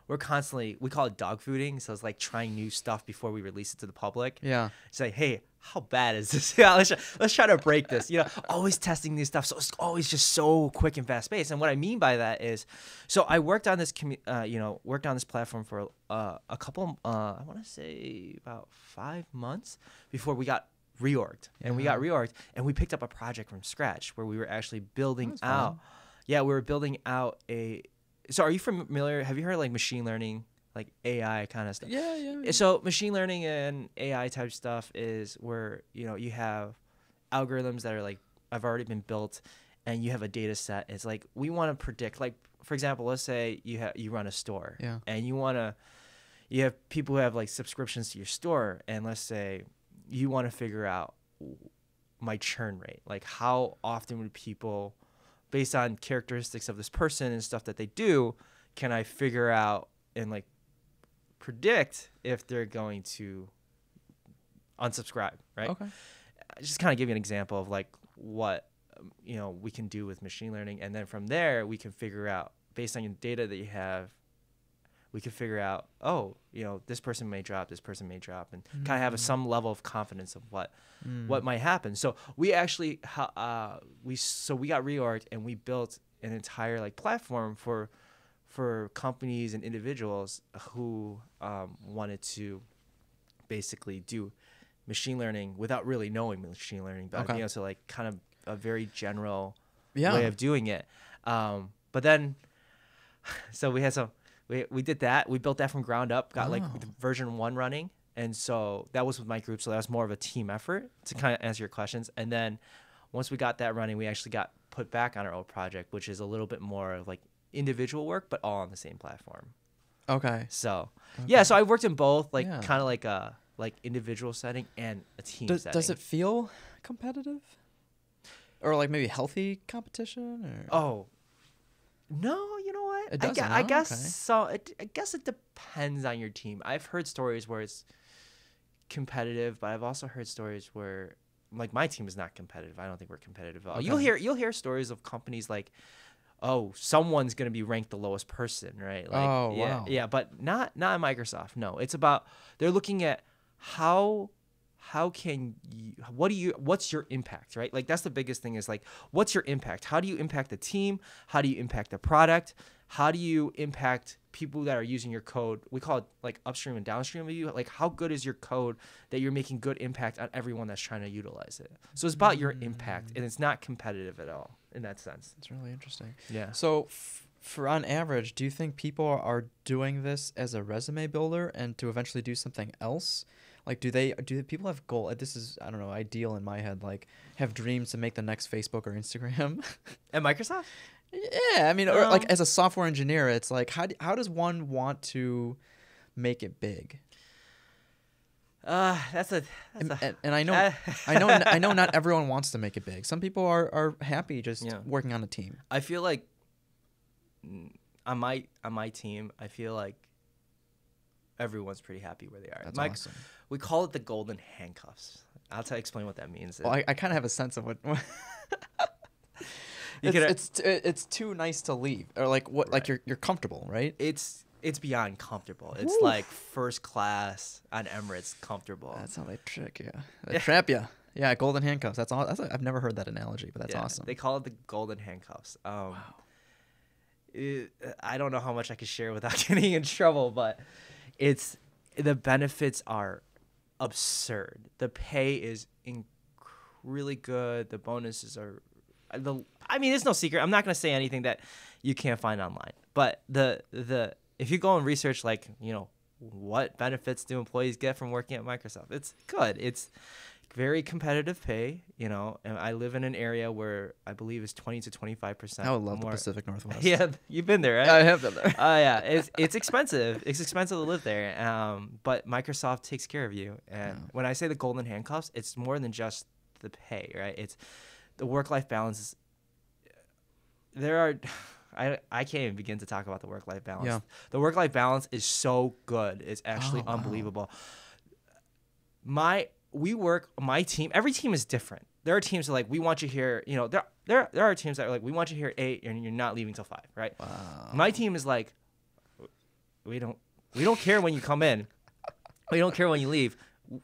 We're constantly, we call it dogfooding. So it's like trying new stuff before we release it to the public. Yeah. It's like, hey, how bad is this? Yeah, let's try to break this. You know, always testing new stuff. So it's always just so quick and fast paced. And what I mean by that is, so I worked on this, worked on this platform for a couple, I want to say about 5 months before we got reorged. And we got reorged, and we picked up a project from scratch where we were actually building out. Fun. Yeah, we were building out a. So are you familiar? Have you heard, like, machine learning, like AI kind of stuff? Yeah, yeah. So machine learning and AI type stuff is where, you know, you have algorithms that are, like, have already been built, and you have a data set. It's like, we want to predict, like, for example, let's say you run a store, and you have people who have, like, subscriptions to your store, and let's say you want to figure out my churn rate, like, how often would people, based on characteristics of this person and stuff that they do, can I figure out and, like, predict if they're going to unsubscribe, right? Okay. Just kind of give you an example of, like, what, you know, we can do with machine learning. And then from there, we can figure out, based on the data that you have, we could figure out, oh, you know, this person may drop, and kind of have some level of confidence of what might happen. So we actually, we got reorged and we built an entire like platform for companies and individuals who wanted to basically do machine learning without really knowing machine learning, but you know, so like kind of a very general way of doing it. But then, so we had some. We did that. We built that from ground up, got like the version 1 running. And so that was with my group. So that was more of a team effort to kind of answer your questions. And then once we got that running, we actually got put back on our old project, which is a little bit more like individual work, but all on the same platform. Okay. So yeah, so I worked in both, like kind of like a individual setting and a team setting. Does it feel competitive? Or like maybe healthy competition? Or? Oh, no, you know what? It doesn't, I guess so. I guess it depends on your team. I've heard stories where it's competitive, but I've also heard stories where, like, my team is not competitive. I don't think we're competitive at all. You'll hear stories of companies like, oh, someone's gonna be ranked the lowest person, right? Like, oh, wow. Yeah, but not Microsoft. No, it's about they're looking at how can you, what's your impact, right? Like, that's the biggest thing is like, what's your impact? How do you impact the team? How do you impact the product? How do you impact people that are using your code? We call it like upstream and downstream of you. Like, how good is your code that you're making good impact on everyone that's trying to utilize it? So it's about your impact, and it's not competitive at all in that sense. It's really interesting. Yeah. So for on average, do you think people are doing this as a resume builder and to eventually do something else? Like, do people have goal? This is, I don't know, ideal in my head, like have dreams to make the next Facebook or Instagram. At Microsoft? Yeah, I mean, or like as a software engineer, it's like, how does one want to make it big? And I know not everyone wants to make it big. Some people are happy just working on a team. I feel like on my team, I feel like everyone's pretty happy where they are. That's awesome. We call it the golden handcuffs. I'll tell you, explain what that means. Well, I kind of have a sense of what. it's too nice to leave, or like what? Right. Like you're comfortable, right? It's beyond comfortable. It's like first class on Emirates comfortable. That's how they trick you. They trap you. Yeah, golden handcuffs. That's all. I've never heard that analogy, but that's awesome. They call it the golden handcuffs. Wow. I don't know how much I could share without getting in trouble, but the benefits are absurd. The pay is really good. The bonuses are I mean, it's no secret. I'm not going to say anything that you can't find online. But if you go and research, like, you know, what benefits do employees get from working at Microsoft? It's good. It's very competitive pay, you know, and I live in an area where I believe is 20 to 25%. I would love more. The Pacific Northwest. Yeah, you've been there, right? I have been there. Oh, yeah, it's expensive. It's expensive to live there, but Microsoft takes care of you. And when I say the golden handcuffs, it's more than just the pay, right? It's the work-life balance. There are, I can't even begin to talk about the work-life balance. Yeah. The work-life balance is so good. It's actually unbelievable. My team, every team is different. There are teams that are like, we want you here, you know, there are teams that are like, we want you here at 8 and you're not leaving till 5, right? Wow. My team is like, we don't care when you come in. We don't care when you leave.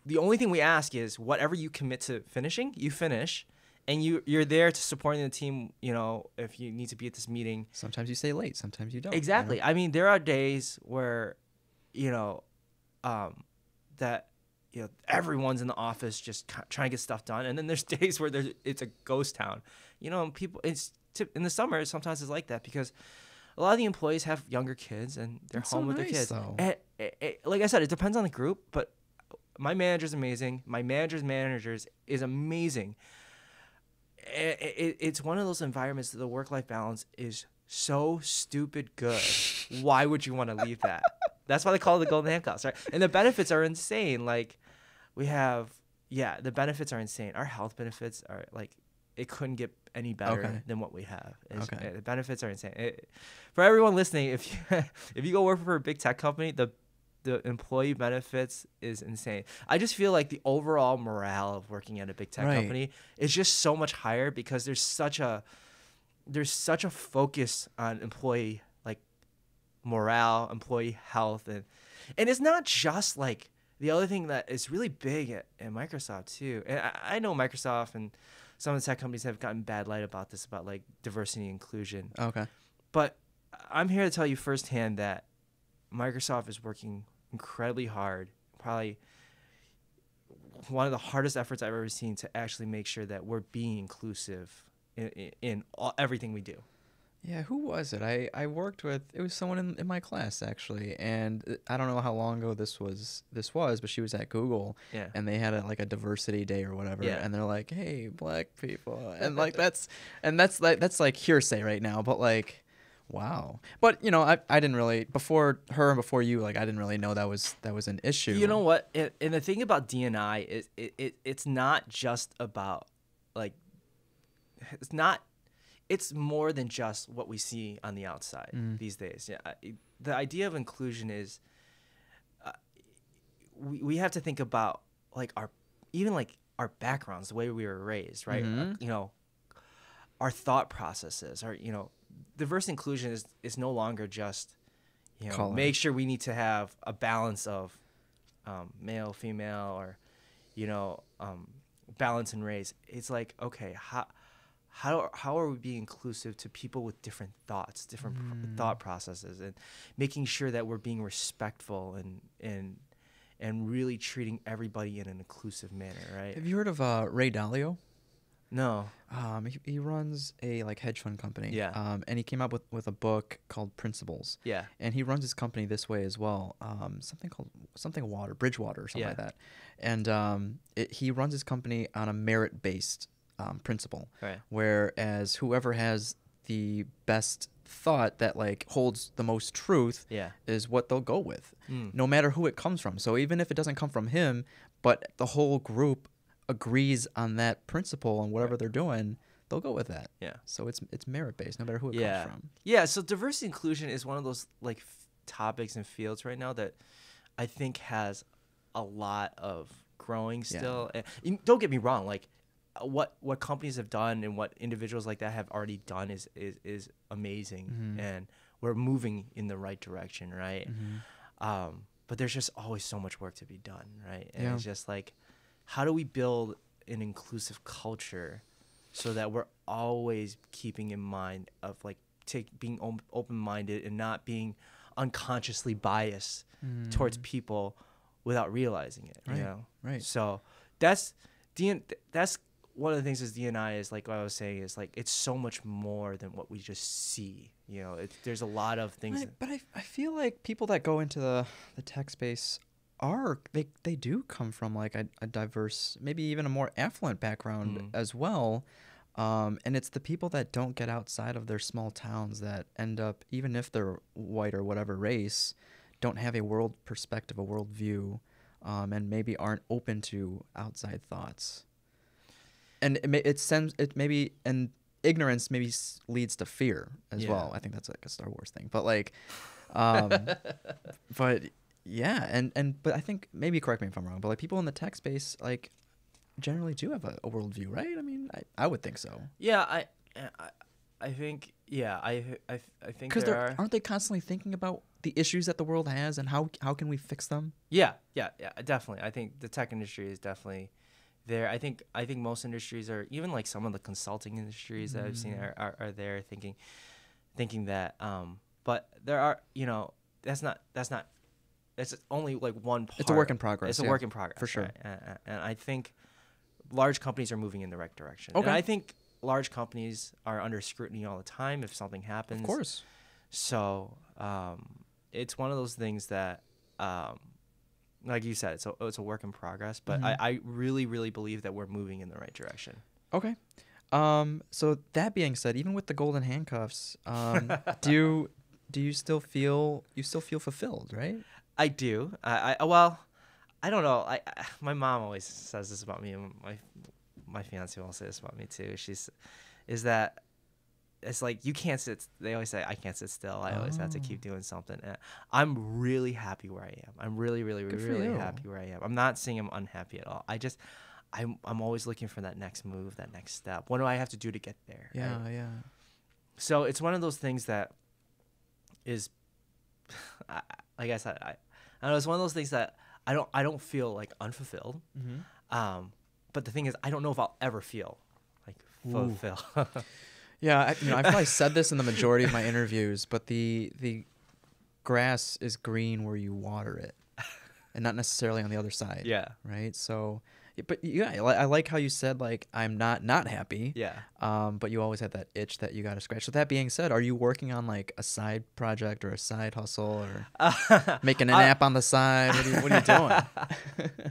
The only thing we ask is whatever you commit to finishing, you finish, and you're there to supporting the team, you know, if you need to be at this meeting. Sometimes you stay late, sometimes you don't. Exactly. You know? I mean, there are days where, you know, you know, everyone's in the office just trying to get stuff done, and then there's days where it's a ghost town. You know, people. In the summer sometimes it's like that because a lot of the employees have younger kids and they're home with their kids. And like I said, it depends on the group, but my manager's amazing. My manager's manager is amazing. It's one of those environments that the work-life balance is so stupid good. Why would you want to leave that? That's why they call it the golden handcuffs, right? And the benefits are insane. Like, we have, yeah, the benefits are insane. Our health benefits are like, it couldn't get any better than what we have. The benefits are insane. For everyone listening, if you, if you go work for a big tech company, the employee benefits is insane. I just feel like the overall morale of working at a big tech company is just so much higher because there's such a focus on employee morale, employee health. And it's not just like the other thing that is really big at Microsoft too. And I know Microsoft and some of the tech companies have gotten bad light about this, about like diversity and inclusion. Okay. But I'm here to tell you firsthand that Microsoft is working incredibly hard, probably one of the hardest efforts I've ever seen, to actually make sure that we're being inclusive in all, everything we do. Yeah, who was it? I worked with, it was someone in my class actually, and I don't know how long ago this was, but she was at Google, yeah. And they had like a diversity day or whatever, yeah. And they're like, hey, black people, and like that's like hearsay right now, but like, wow. But you know, I didn't really, before her and before you, like I didn't really know that was an issue. You know what? And the thing about D&I is it's not just about like, it's not. It's more than just what we see on the outside these days. Yeah, the idea of inclusion is we have to think about like our backgrounds, the way we were raised, right? Mm-hmm. You know, our thought processes, our, you know, diverse inclusion is no longer just, you know, make sure we need to have a balance of male, female, or, you know, balance in race. It's like, okay, how are we being inclusive to people with different thoughts, different thought processes, and making sure that we're being respectful and really treating everybody in an inclusive manner, right? Have you heard of Ray Dalio? No. He runs a like hedge fund company. Yeah. And he came up with a book called Principles. Yeah. And he runs his company this way as well. Something called Bridgewater or something like that. And he runs his company on a merit-based principle, right. Whereas whoever has the best thought that like holds the most truth is what they'll go with, no matter who it comes from. So even if it doesn't come from him, but the whole group agrees on that principle and whatever they're doing, they'll go with that. Yeah. So it's merit based, no matter who it comes from. Yeah. So diversity inclusion is one of those like topics and fields right now that I think has a lot of growing still. Yeah. And don't get me wrong, like. What companies have done and what individuals like that have already done is amazing, and we're moving in the right direction, right? But there's just always so much work to be done, right? And it's just like, how do we build an inclusive culture so that we're always keeping in mind of like being open-minded and not being unconsciously biased towards people without realizing it, you know? Right. So that's one of the things is D&I is like what I was saying is like it's so much more than what we just see. You know, there's a lot of things. But I feel like people that go into the tech space they do come from like a diverse, maybe even a more affluent background as well. And it's the people that don't get outside of their small towns that end up, even if they're white or whatever race, don't have a world perspective, a world view, and maybe aren't open to outside thoughts. And maybe ignorance maybe leads to fear as well. I think that's like a Star Wars thing, but like, but yeah, but I think, maybe correct me if I'm wrong, but like people in the tech space like generally do have a worldview, right? I mean, I would think so. Yeah, I think I think because aren't they constantly thinking about the issues that the world has and how can we fix them? Yeah, definitely. I think the tech industry is definitely. There, I think most industries are, even like some of the consulting industries that I've seen are there thinking that. But there are, you know, that's only like one part. It's a work in progress. It's a work in progress for sure. Right? And I think large companies are moving in the right direction. Okay. And I think large companies are under scrutiny all the time if something happens. Of course. So it's one of those things that. Like you said, it's a work in progress, but I really, really believe that we're moving in the right direction. Okay. So that being said, even with the golden handcuffs, do you still feel fulfilled, right? I do. Well, I don't know. My mom always says this about me, and my fiance will say this about me too. That it's like you can't sit. They always say I can't sit still. I always have to keep doing something. And I'm really happy where I am. I'm really, really, really happy where I am. I'm not saying I'm unhappy at all. I just, I'm always looking for that next move, that next step. What do I have to do to get there? Yeah, right? So it's one of those things that is I guess I don't know, it's one of those things that I don't feel like unfulfilled. Mm-hmm. But the thing is, I don't know if I'll ever feel like fulfilled. Yeah, I've probably said this in the majority of my interviews, but the grass is green where you water it, and not necessarily on the other side. Yeah. Right. So, but yeah, I like how you said, like, I'm not happy. Yeah. But you always have that itch that you got to scratch. So that being said, are you working on like a side project or a side hustle or making an app on the side? What are you doing?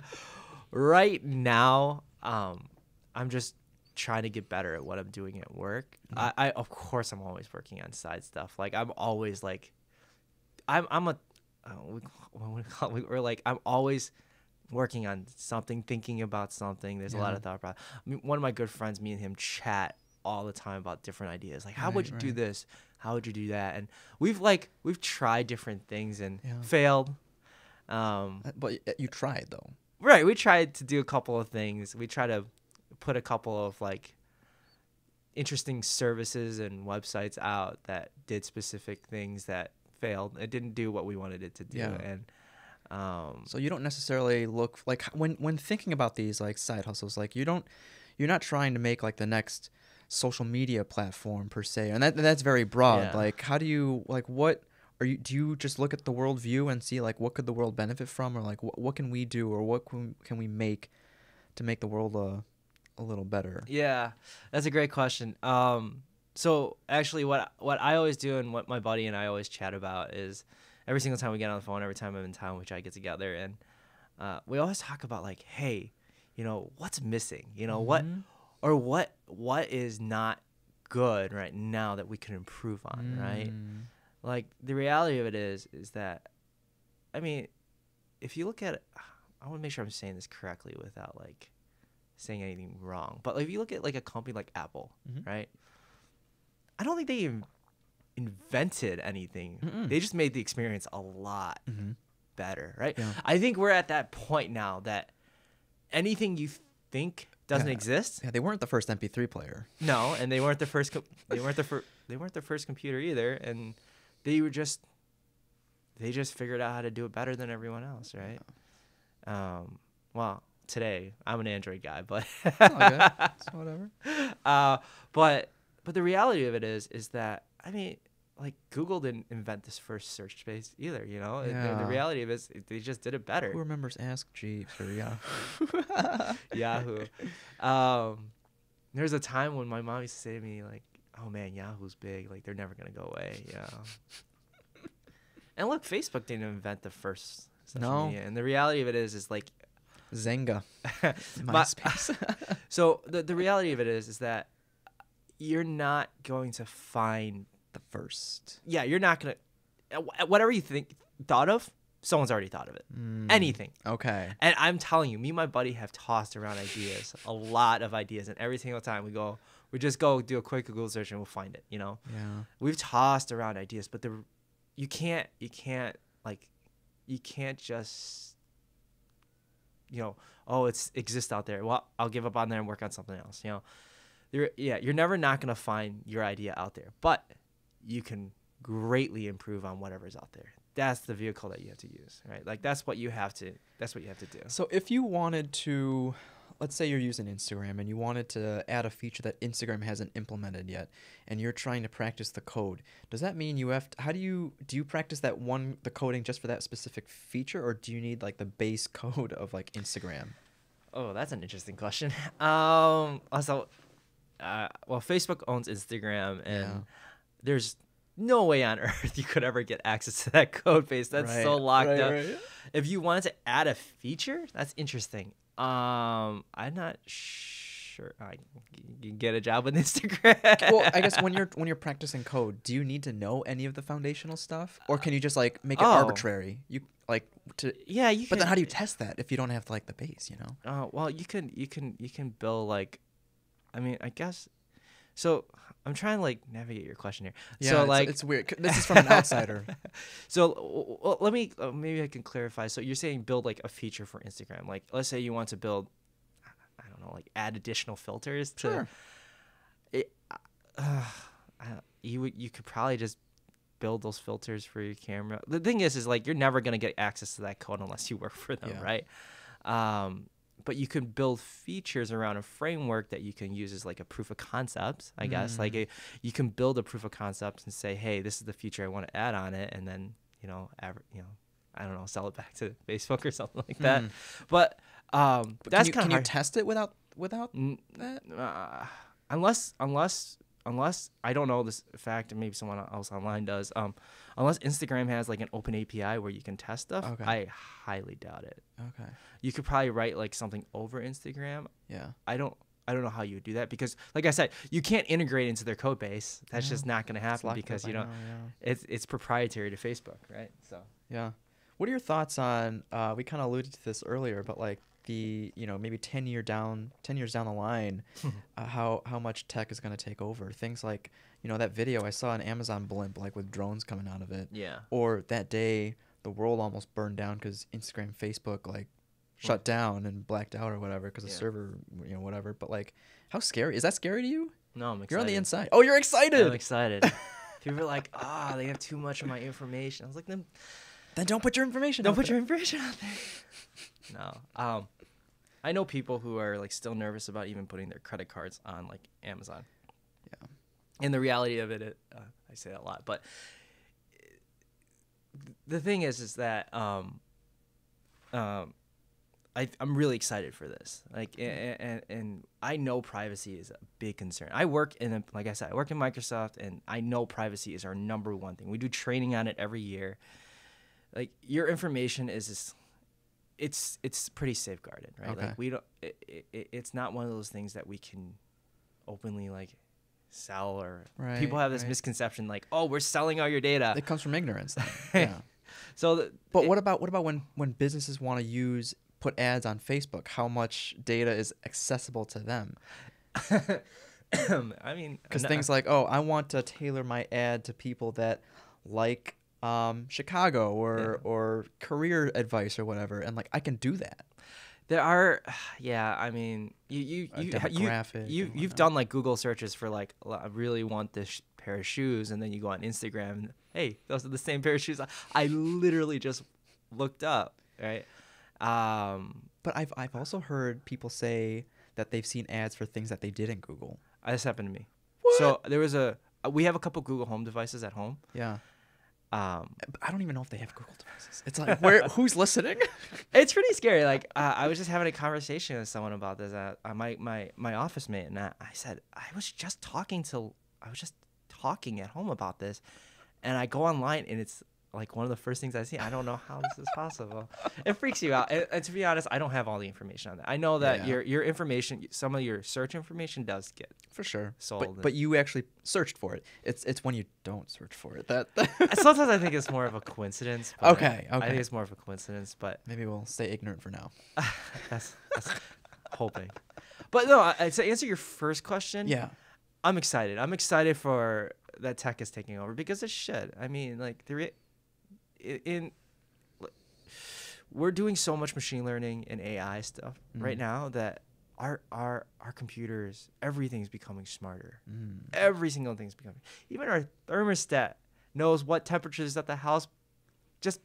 Right now, I'm just trying to get better at what I'm doing at work. Mm-hmm. I of course I'm always working on side stuff. Like I'm always like, I'm always working on something, thinking about something. There's a lot of thought about. I mean, one of my good friends, me and him chat all the time about different ideas. Like, how would you do this? How would you do that? And we've tried different things and failed. But you tried though. Right. We tried to do a couple of things. We tried to put a couple of like interesting services and websites out that did specific things that failed. It didn't do what we wanted it to do. Yeah. And so you don't necessarily look like when thinking about these like side hustles, like you're not trying to make like the next social media platform per se. And that's very broad. Yeah. Like how do you like what are you do you just look at the world view and see like what could the world benefit from, or like what can we do, or what can we make to make the world a little better? Yeah, that's a great question. So actually what I always do and what my buddy and I always chat about is every single time we get on the phone, every time I'm in town, we try to get together, and we always talk about like, hey, you know, what's missing? You know, what is not good right now that we can improve on, right? Like the reality of it is that, I mean, if you look at it, I want to make sure I'm saying this correctly without like saying anything wrong. But if you look at like a company like Apple, right? I don't think they even invented anything. They just made the experience a lot better, right? Yeah. I think we're at that point now that anything you think doesn't exist. Yeah, they weren't the first MP3 player. No, and they weren't the first. They weren't the first computer either, and they were just. They just figured out how to do it better than everyone else, right? Yeah. Well, today I'm an Android guy, but it's all good. It's whatever. But the reality of it is that, I mean, like Google didn't invent this first search space either, you know? Yeah. The reality of it is they just did it better. Who remembers Ask Jeeves or Yahoo? Yahoo. There was a time when my mom used to say to me, like, oh, man, Yahoo's big. Like, they're never going to go away, you know? And look, Facebook didn't invent the first social media. And the reality of it is like... Zynga. MySpace. So the reality of it is that you're not going to find the first. Yeah, you're not going to... Whatever you thought of, someone's already thought of it. Anything. Okay. And I'm telling you, me and my buddy have tossed around ideas, a lot of ideas. And every single time we just go do a quick Google search and we'll find it, you know? Yeah. We've tossed around ideas, but you can't just, you know, oh, it exists out there. Well, I'll give up on there and work on something else, you know? You're never not going to find your idea out there, but you can greatly improve on whatever's out there. That's the vehicle that you have to use, right? Like that's what you have to do. So if you wanted to, let's say you're using Instagram and you wanted to add a feature that Instagram hasn't implemented yet, and you're trying to practice the code, does that mean you have to, do you practice that the coding just for that specific feature, or do you need like the base code of like Instagram? Oh, that's an interesting question. Well, Facebook owns Instagram, and there's no way on earth you could ever get access to that code base. That's so locked up. Right. If you wanted to add a feature, that's interesting. I'm not sure you can get a job with Instagram. Well, I guess when you're practicing code, do you need to know any of the foundational stuff, or can you just like make it arbitrary? But then how do you test that if you don't have like the base? You know. Well, you can build like. I mean, I guess, so I'm trying to like navigate your question here. Yeah, so like it's weird. This is from an outsider. So let me, maybe I can clarify. So you're saying build like a feature for Instagram. Like let's say you want to build, I don't know, like add additional filters to it. You could probably just build those filters for your camera. The thing is like you're never going to get access to that code unless you work for them, yeah. right? But you can build features around a framework that you can use as like a proof of concept, I guess. Like you can build a proof of concept and say, hey, this is the feature I want to add on it. And then, I don't know, sell it back to Facebook or something like that. But that's kind of hard. Can you test it without that? Unless I don't know this fact, and maybe someone else online does. Unless Instagram has like an open API where you can test stuff, okay. I highly doubt it. Okay. You could probably write like something over Instagram. Yeah. I don't know how you would do that because, like I said, you can't integrate into their code base. That's just not going to happen because it's proprietary to Facebook, right? So yeah. What are your thoughts on? We kind of alluded to this earlier, but like. The, maybe 10 years down the line, how much tech is going to take over. Things like, that video I saw, an Amazon blimp, like with drones coming out of it. Yeah. Or that day, the world almost burned down because Instagram, Facebook, like, shut down and blacked out or whatever because the server, whatever. But, like, how scary? Is that scary to you? No, I'm excited. You're on the inside. Oh, you're excited. I'm excited. People are like, they have too much of my information. I was like, then don't put your information out there. Don't put your information out there. No. I know people who are like still nervous about even putting their credit cards on like Amazon. Yeah. And the reality of it, I say that a lot, but the thing is that I'm really excited for this. Like, and I know privacy is a big concern. I work in, like I said, I work in Microsoft, and I know privacy is our #1 thing. We do training on it every year. Like your information is just. It's pretty safeguarded, right? Okay. Like we don't. It's not one of those things that we can openly like sell or people have this misconception like, oh, we're selling all your data. It comes from ignorance. Yeah. So, but what about when businesses want to put ads on Facebook? How much data is accessible to them? I mean, because things like, oh, I want to tailor my ad to people that like. Chicago or career advice or whatever, and like I can do that. There are, I mean, you've done like Google searches for like I really want this pair of shoes, and then you go on Instagram. And, hey, those are the same pair of shoes I literally just looked up, right? But I've also heard people say that they've seen ads for things that they did in Google. This happened to me. What? So there was we have a couple Google Home devices at home. Yeah. I don't even know if they have Google devices. It's like, who's listening? It's pretty scary. Like, I was just having a conversation with someone about this. My office mate, and I said, I was just talking at home about this, and I go online, and it's like one of the first things I see. I don't know how this is possible. It freaks you out. And to be honest, I don't have all the information on that. I know that your information, some of your search information, does get sold. But you actually searched for it. It's when you don't search for it that. Sometimes I think it's more of a coincidence. Okay. I think it's more of a coincidence, but maybe we'll stay ignorant for now. That's hoping. But no, to answer your first question, I'm excited. I'm excited for that tech is taking over because it should. I mean, like we're doing so much machine learning and AI stuff right now that our computers, everything's becoming smarter. Every single thing's becoming. Even our thermostat knows what temperature is at the house, just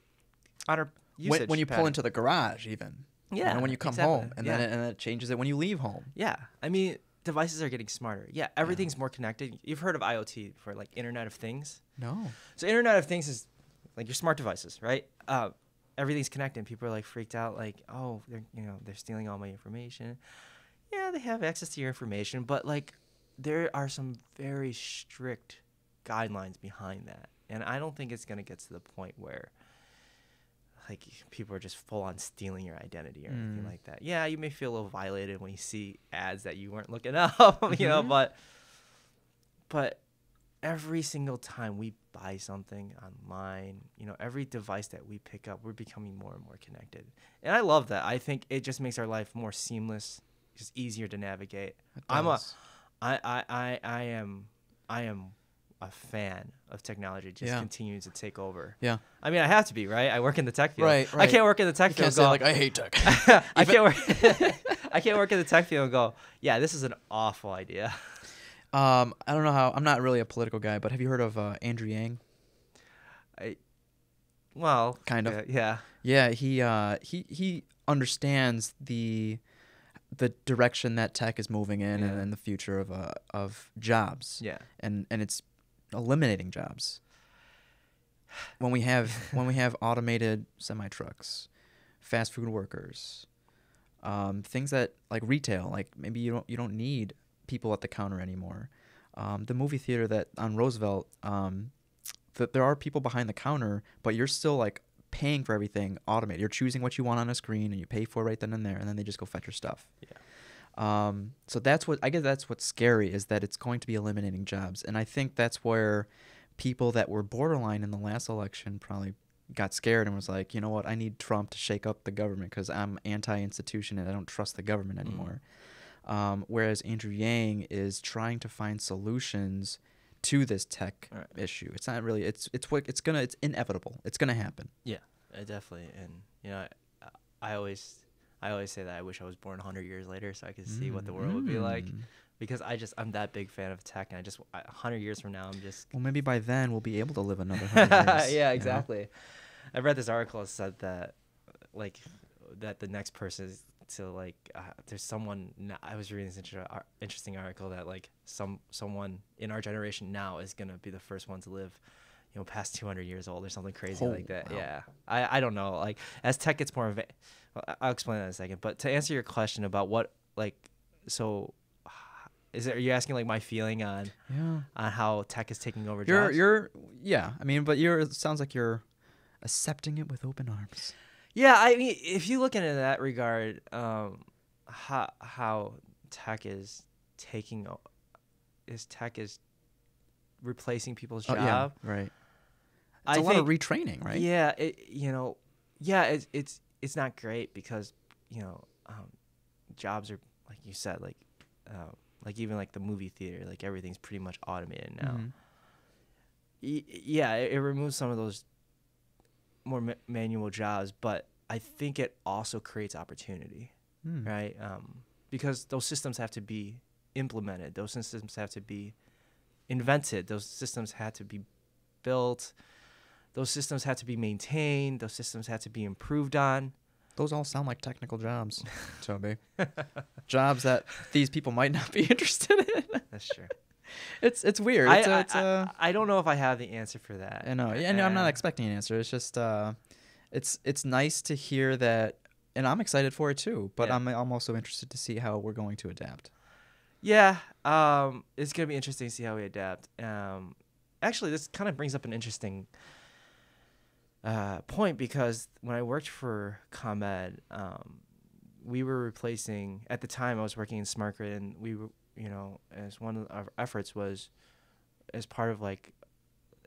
on our usage. When you pull into the garage, even and when you come home, and then it changes it when you leave home. Yeah, I mean. Devices are getting smarter. Yeah, everything's more connected. You've heard of IoT before, like Internet of Things. No. So Internet of Things is like your smart devices, right? Everything's connected. And people are like freaked out, like, oh, they're stealing all my information. Yeah, they have access to your information, but like there are some very strict guidelines behind that, and I don't think it's gonna get to the point where like people are just full on stealing your identity or anything like that. Yeah, you may feel a little violated when you see ads that you weren't looking up, but every single time we buy something online, every device that we pick up, we're becoming more and more connected. And I love that. I think it just makes our life more seamless, just easier to navigate. I am a fan of technology just continuing to take over. Yeah. I mean, I have to be, right? I work in the tech field. Right. I can't work in the tech field and go, like, I hate tech. I can't work in the tech field and go, yeah, this is an awful idea. I don't know how, I'm not really a political guy, but have you heard of Andrew Yang? Well, kind of. Yeah. Yeah. He understands the direction that tech is moving in, yeah, and the future of jobs. Yeah. And it's eliminating jobs. When we have automated semi trucks, fast food workers, things that like retail, like maybe you don't need people at the counter anymore. The movie theater that on Roosevelt, that there are people behind the counter, but you're still like paying for everything automated. You're choosing what you want on a screen and you pay for it right then and there, and then they just go fetch your stuff. Yeah. So that's what, I guess that's what's scary, is that it's going to be eliminating jobs. And I think that's where people that were borderline in the last election probably got scared and was like, you know what, I need Trump to shake up the government because I'm anti-institution and I don't trust the government anymore. Mm. Whereas Andrew Yang is trying to find solutions to this tech issue. It's not really, it's inevitable. It's gonna happen. Yeah, definitely. And you know, I always say that I wish I was born 100 years later so I could see what the world would be like, because I'm that big fan of tech, and 100 years from now I'm just, well, maybe by then we'll be able to live another 100 years. Yeah, exactly. You know? I read this article that said that like that the next person is to like there's someone now, I was reading this interesting article that like someone in our generation now is gonna be the first one to live, you know, past 200 years old or something crazy like that. Wow. Yeah, I don't know, like as tech gets more I'll explain that in a second. But to answer your question about what, like, so are you asking like my feeling on, yeah, on how tech is taking over jobs? Yeah, I mean, but it sounds like you're accepting it with open arms. Yeah, I mean, if you look into that regard, how tech is taking, is replacing people's job, yeah, right? It's a lot of retraining, right? Yeah, it's not great because you know jobs are, like you said, like even like the movie theater, like everything's pretty much automated now. Mm-hmm. Yeah, it removes some of those more manual jobs, but I think it also creates opportunity, right? Because those systems have to be implemented. Those systems have to be invented. Those systems have to be built. Those systems have to be maintained. Those systems have to be improved on. Those all sound like technical jobs, Toby. Jobs that these people might not be interested in. That's true. It's weird. I don't know if I have the answer for that. I know. Yeah, no, I'm not expecting an answer. It's just it's nice to hear that, and I'm excited for it too. But yeah, I'm also interested to see how we're going to adapt. Yeah, it's gonna be interesting to see how we adapt. Actually, this kind of brings up an interesting point, because when I worked for ComEd, we were replacing, at the time I was working in Smart Grid, and we were, you know, as one of our efforts was, as part of like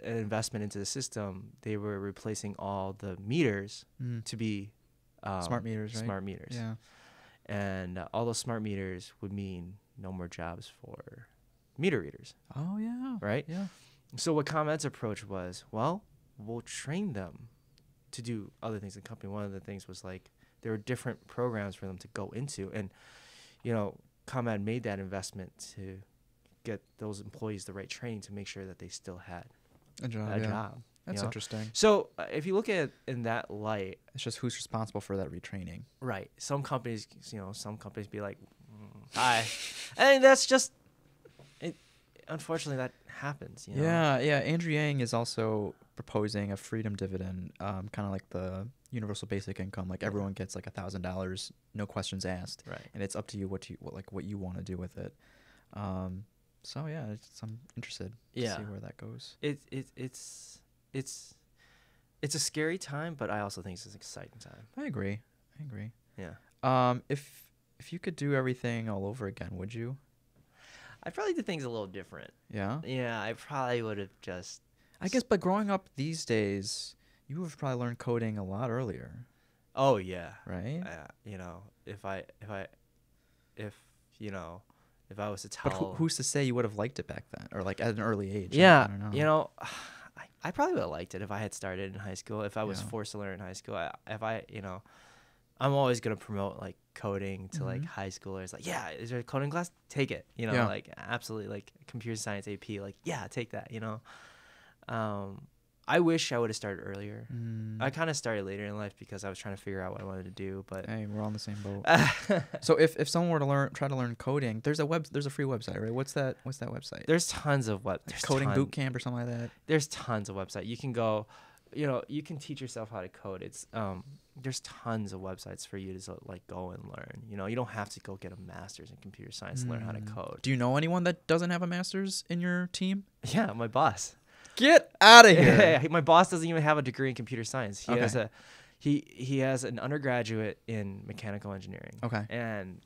an investment into the system, they were replacing all the meters to be smart meters, right? Smart meters. Yeah. And all those smart meters would mean no more jobs for meter readers. Oh, yeah. Right? Yeah. So what ComEd's approach was, well, we'll train them to do other things in the company. One of the things was like there were different programs for them to go into. And, you know, ComEd made that investment to get those employees the right training to make sure that they still had a job. That's interesting. So if you look at it in that light, it's just who's responsible for that retraining, right? Some companies, you know, some companies be like, "Hi," and that's just it. Unfortunately, that happens. You know? Yeah, yeah. Andrew Yang is also proposing a freedom dividend, kind of like the universal basic income, like everyone gets like $1,000, no questions asked, right? And it's up to you what you want to do with it. So yeah, I'm interested to see where that goes. It's a scary time, but I also think it's an exciting time. I agree. Yeah. If you could do everything all over again, would you? I'd probably do things a little different. Yeah. Yeah, I probably would have just. I guess, but growing up these days, you have probably learned coding a lot earlier. Oh yeah. Right. You know, if I was to tell. But who's to say you would have liked it back then, or like at an early age? Yeah. I don't know. You know, I probably would have liked it if I had started in high school. If I was forced to learn in high school, you know, I'm always gonna promote like coding to like high schoolers. Like, yeah, is there a coding class? Take it. You know, like absolutely, like computer science AP. Like, yeah, take that. You know. I wish I would have started earlier. I kind of started later in life because I was trying to figure out what I wanted to do. But hey, we're on the same boat. So if someone were to try to learn coding, there's a free website, right? What's that website? There's tons of coding bootcamp or something like that. There's tons of websites. You can go, you can teach yourself how to code. There's tons of websites for you to go and learn. You don't have to go get a master's in computer science to learn how to code. Do you know anyone that doesn't have a master's in your team? Yeah, my boss. Get out of here. My boss doesn't even have a degree in computer science. He has an undergraduate in mechanical engineering. Okay. And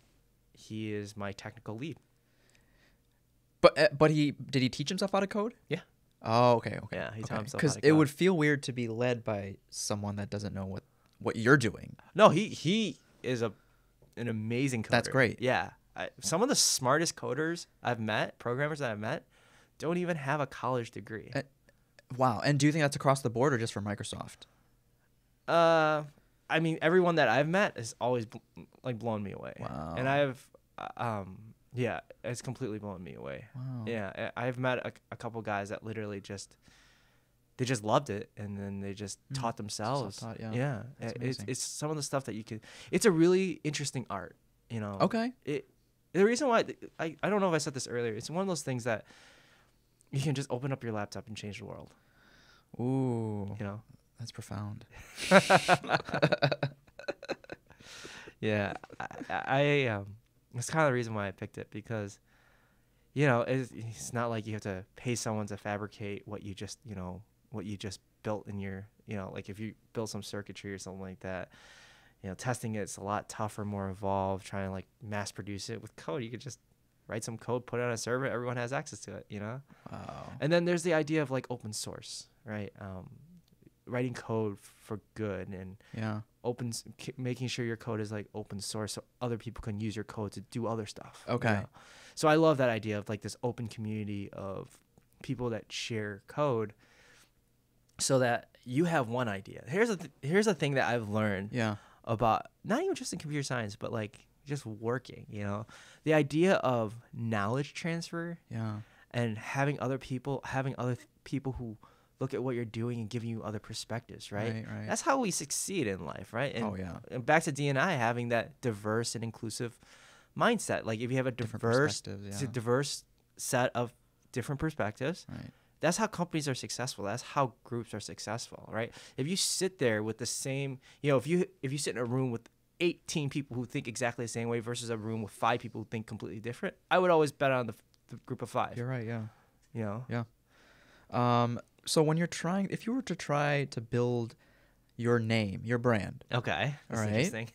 he is my technical lead. But did he teach himself how to code? Yeah. Oh, okay. Yeah, he taught himself how to code. Cuz it would feel weird to be led by someone that doesn't know what you're doing. No, he is an amazing coder. That's great. Yeah. Some of the smartest coders I've met, programmers that I've met, don't even have a college degree. Wow. And do you think that's across the board or just for Microsoft? I mean, everyone that I've met has always blown me away. Wow. And I've it's completely blown me away. Wow. Yeah, I've met a couple guys that literally just loved it, and then they just taught themselves. Yeah. It's some of the stuff that you can. It's a really interesting art, Okay. The reason why I don't know if I said this earlier. It's one of those things that you can just open up your laptop and change the world. Ooh. That's profound. Yeah. I that's kind of the reason why I picked it, because it's not like you have to pay someone to fabricate what you just built in your, like if you build some circuitry or something like that, testing it's a lot tougher, more involved, trying to mass produce it. With code, you could just write some code, put it on a server, everyone has access to it, Wow. And then there's the idea of open source, right? Writing code for good and making sure your code is open source so other people can use your code to do other stuff. Okay. So I love that idea of this open community of people that share code so that you have one idea. Here's a thing that I've learned about not even just in computer science, but just working, the idea of knowledge transfer and having other people who look at what you're doing and giving you other perspectives, right? That's how we succeed in life, right? And, and back to D&I, having that diverse and inclusive mindset. If you have a diverse set of different perspectives, that's how companies are successful. That's how groups are successful, right? If you sit there with the same, if you sit in a room with 18 people who think exactly the same way versus a room with 5 people who think completely different, I would always bet on the group of 5. You're right. Yeah. So when you're if you were to try to build your name, your brand, that's interesting.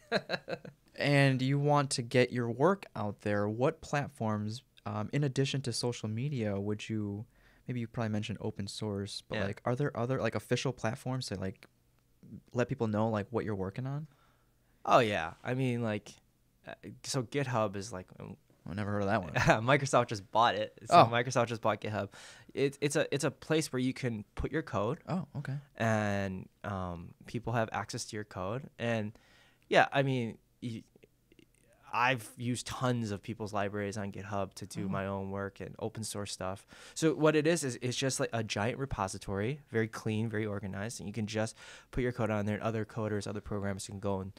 And you want to get your work out there, what platforms, in addition to social media, would you, maybe you probably mentioned open source, but are there other official platforms that let people know what you're working on? Oh, yeah. I mean, so GitHub is I've never heard of that one. Microsoft just bought it. So Microsoft just bought GitHub. It's a place where you can put your code. Oh, okay. And people have access to your code. And, I mean, I've used tons of people's libraries on GitHub to do my own work and open source stuff. So what it is it's just a giant repository, very clean, very organized, and you can just put your code on there, and other coders, other programmers can go and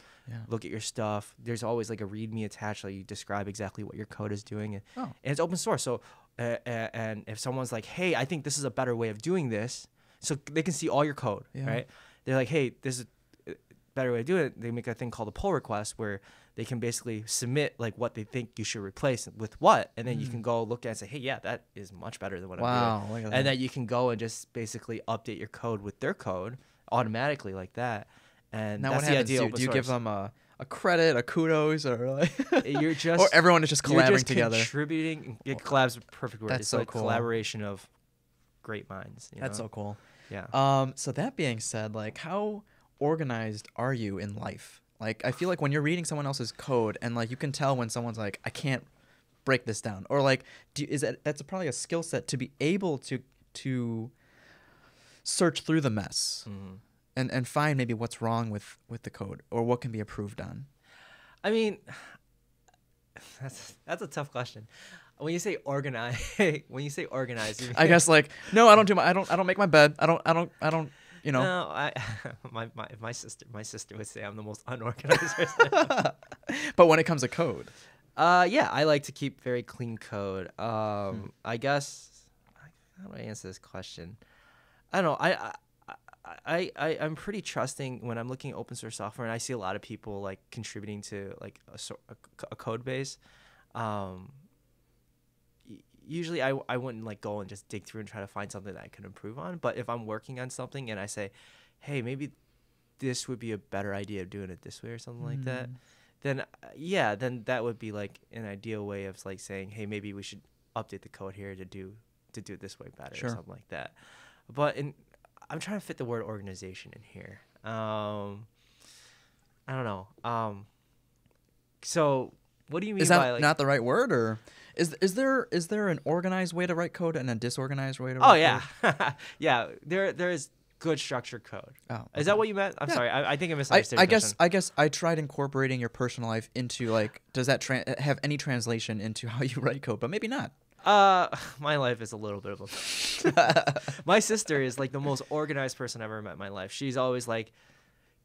look at your stuff. There's always a README attached, you describe exactly what your code is doing, and it's open source. So and if someone's hey, I think this is a better way of doing this, so they can see all your code, right? They're hey, this is a better way to do it. They make a thing called a pull request where they can basically submit what they think you should replace with what, and then you can go look at it and say, hey, yeah, that is much better than what I'm doing. Look at that. And then you can go and just basically update your code with their code automatically that. And now that's the idea. Do you give them a credit, a kudos, or or everyone is just collaborating together, contributing? Collab's a perfect word. That's it's so cool. Collaboration of great minds. That's so cool. Yeah. So that being said, how organized are you in life? I feel when you're reading someone else's code and you can tell when someone's I can't break this down, or that's probably a skill set to be able to search through the mess and find maybe what's wrong with the code or what can be improved on. I mean, that's a tough question. When you say organize, you mean, I guess like no, I don't do my, I don't make my bed. I don't. You know. No, my sister would say I'm the most unorganized person. But when it comes to code, yeah, I like to keep very clean code. I guess. How do I answer this question? I don't know. I'm pretty trusting when I'm looking at open source software, and I see a lot of people like contributing to like a code base. Usually I wouldn't like go and just dig through and try to find something that I could improve on. But if I'm working on something and I say, hey, maybe this would be a better idea of doing it this way or something like that, then yeah, then that would be like an ideal way of like saying, hey, maybe we should update the code here to do it this way better or something like that. But I'm trying to fit the word organization in here. I don't know. So what do you mean by like, not the right word, or is there an organized way to write code and a disorganized way to write code? Oh yeah. Yeah, there is good structured code. Oh, okay. Is that what you meant? I'm sorry. I think I misunderstood. I guess I tried incorporating your personal life into like, does that have any translation into how you write code? But maybe not. My life is a little bit of a My sister is like the most organized person I've ever met in my life. She's always like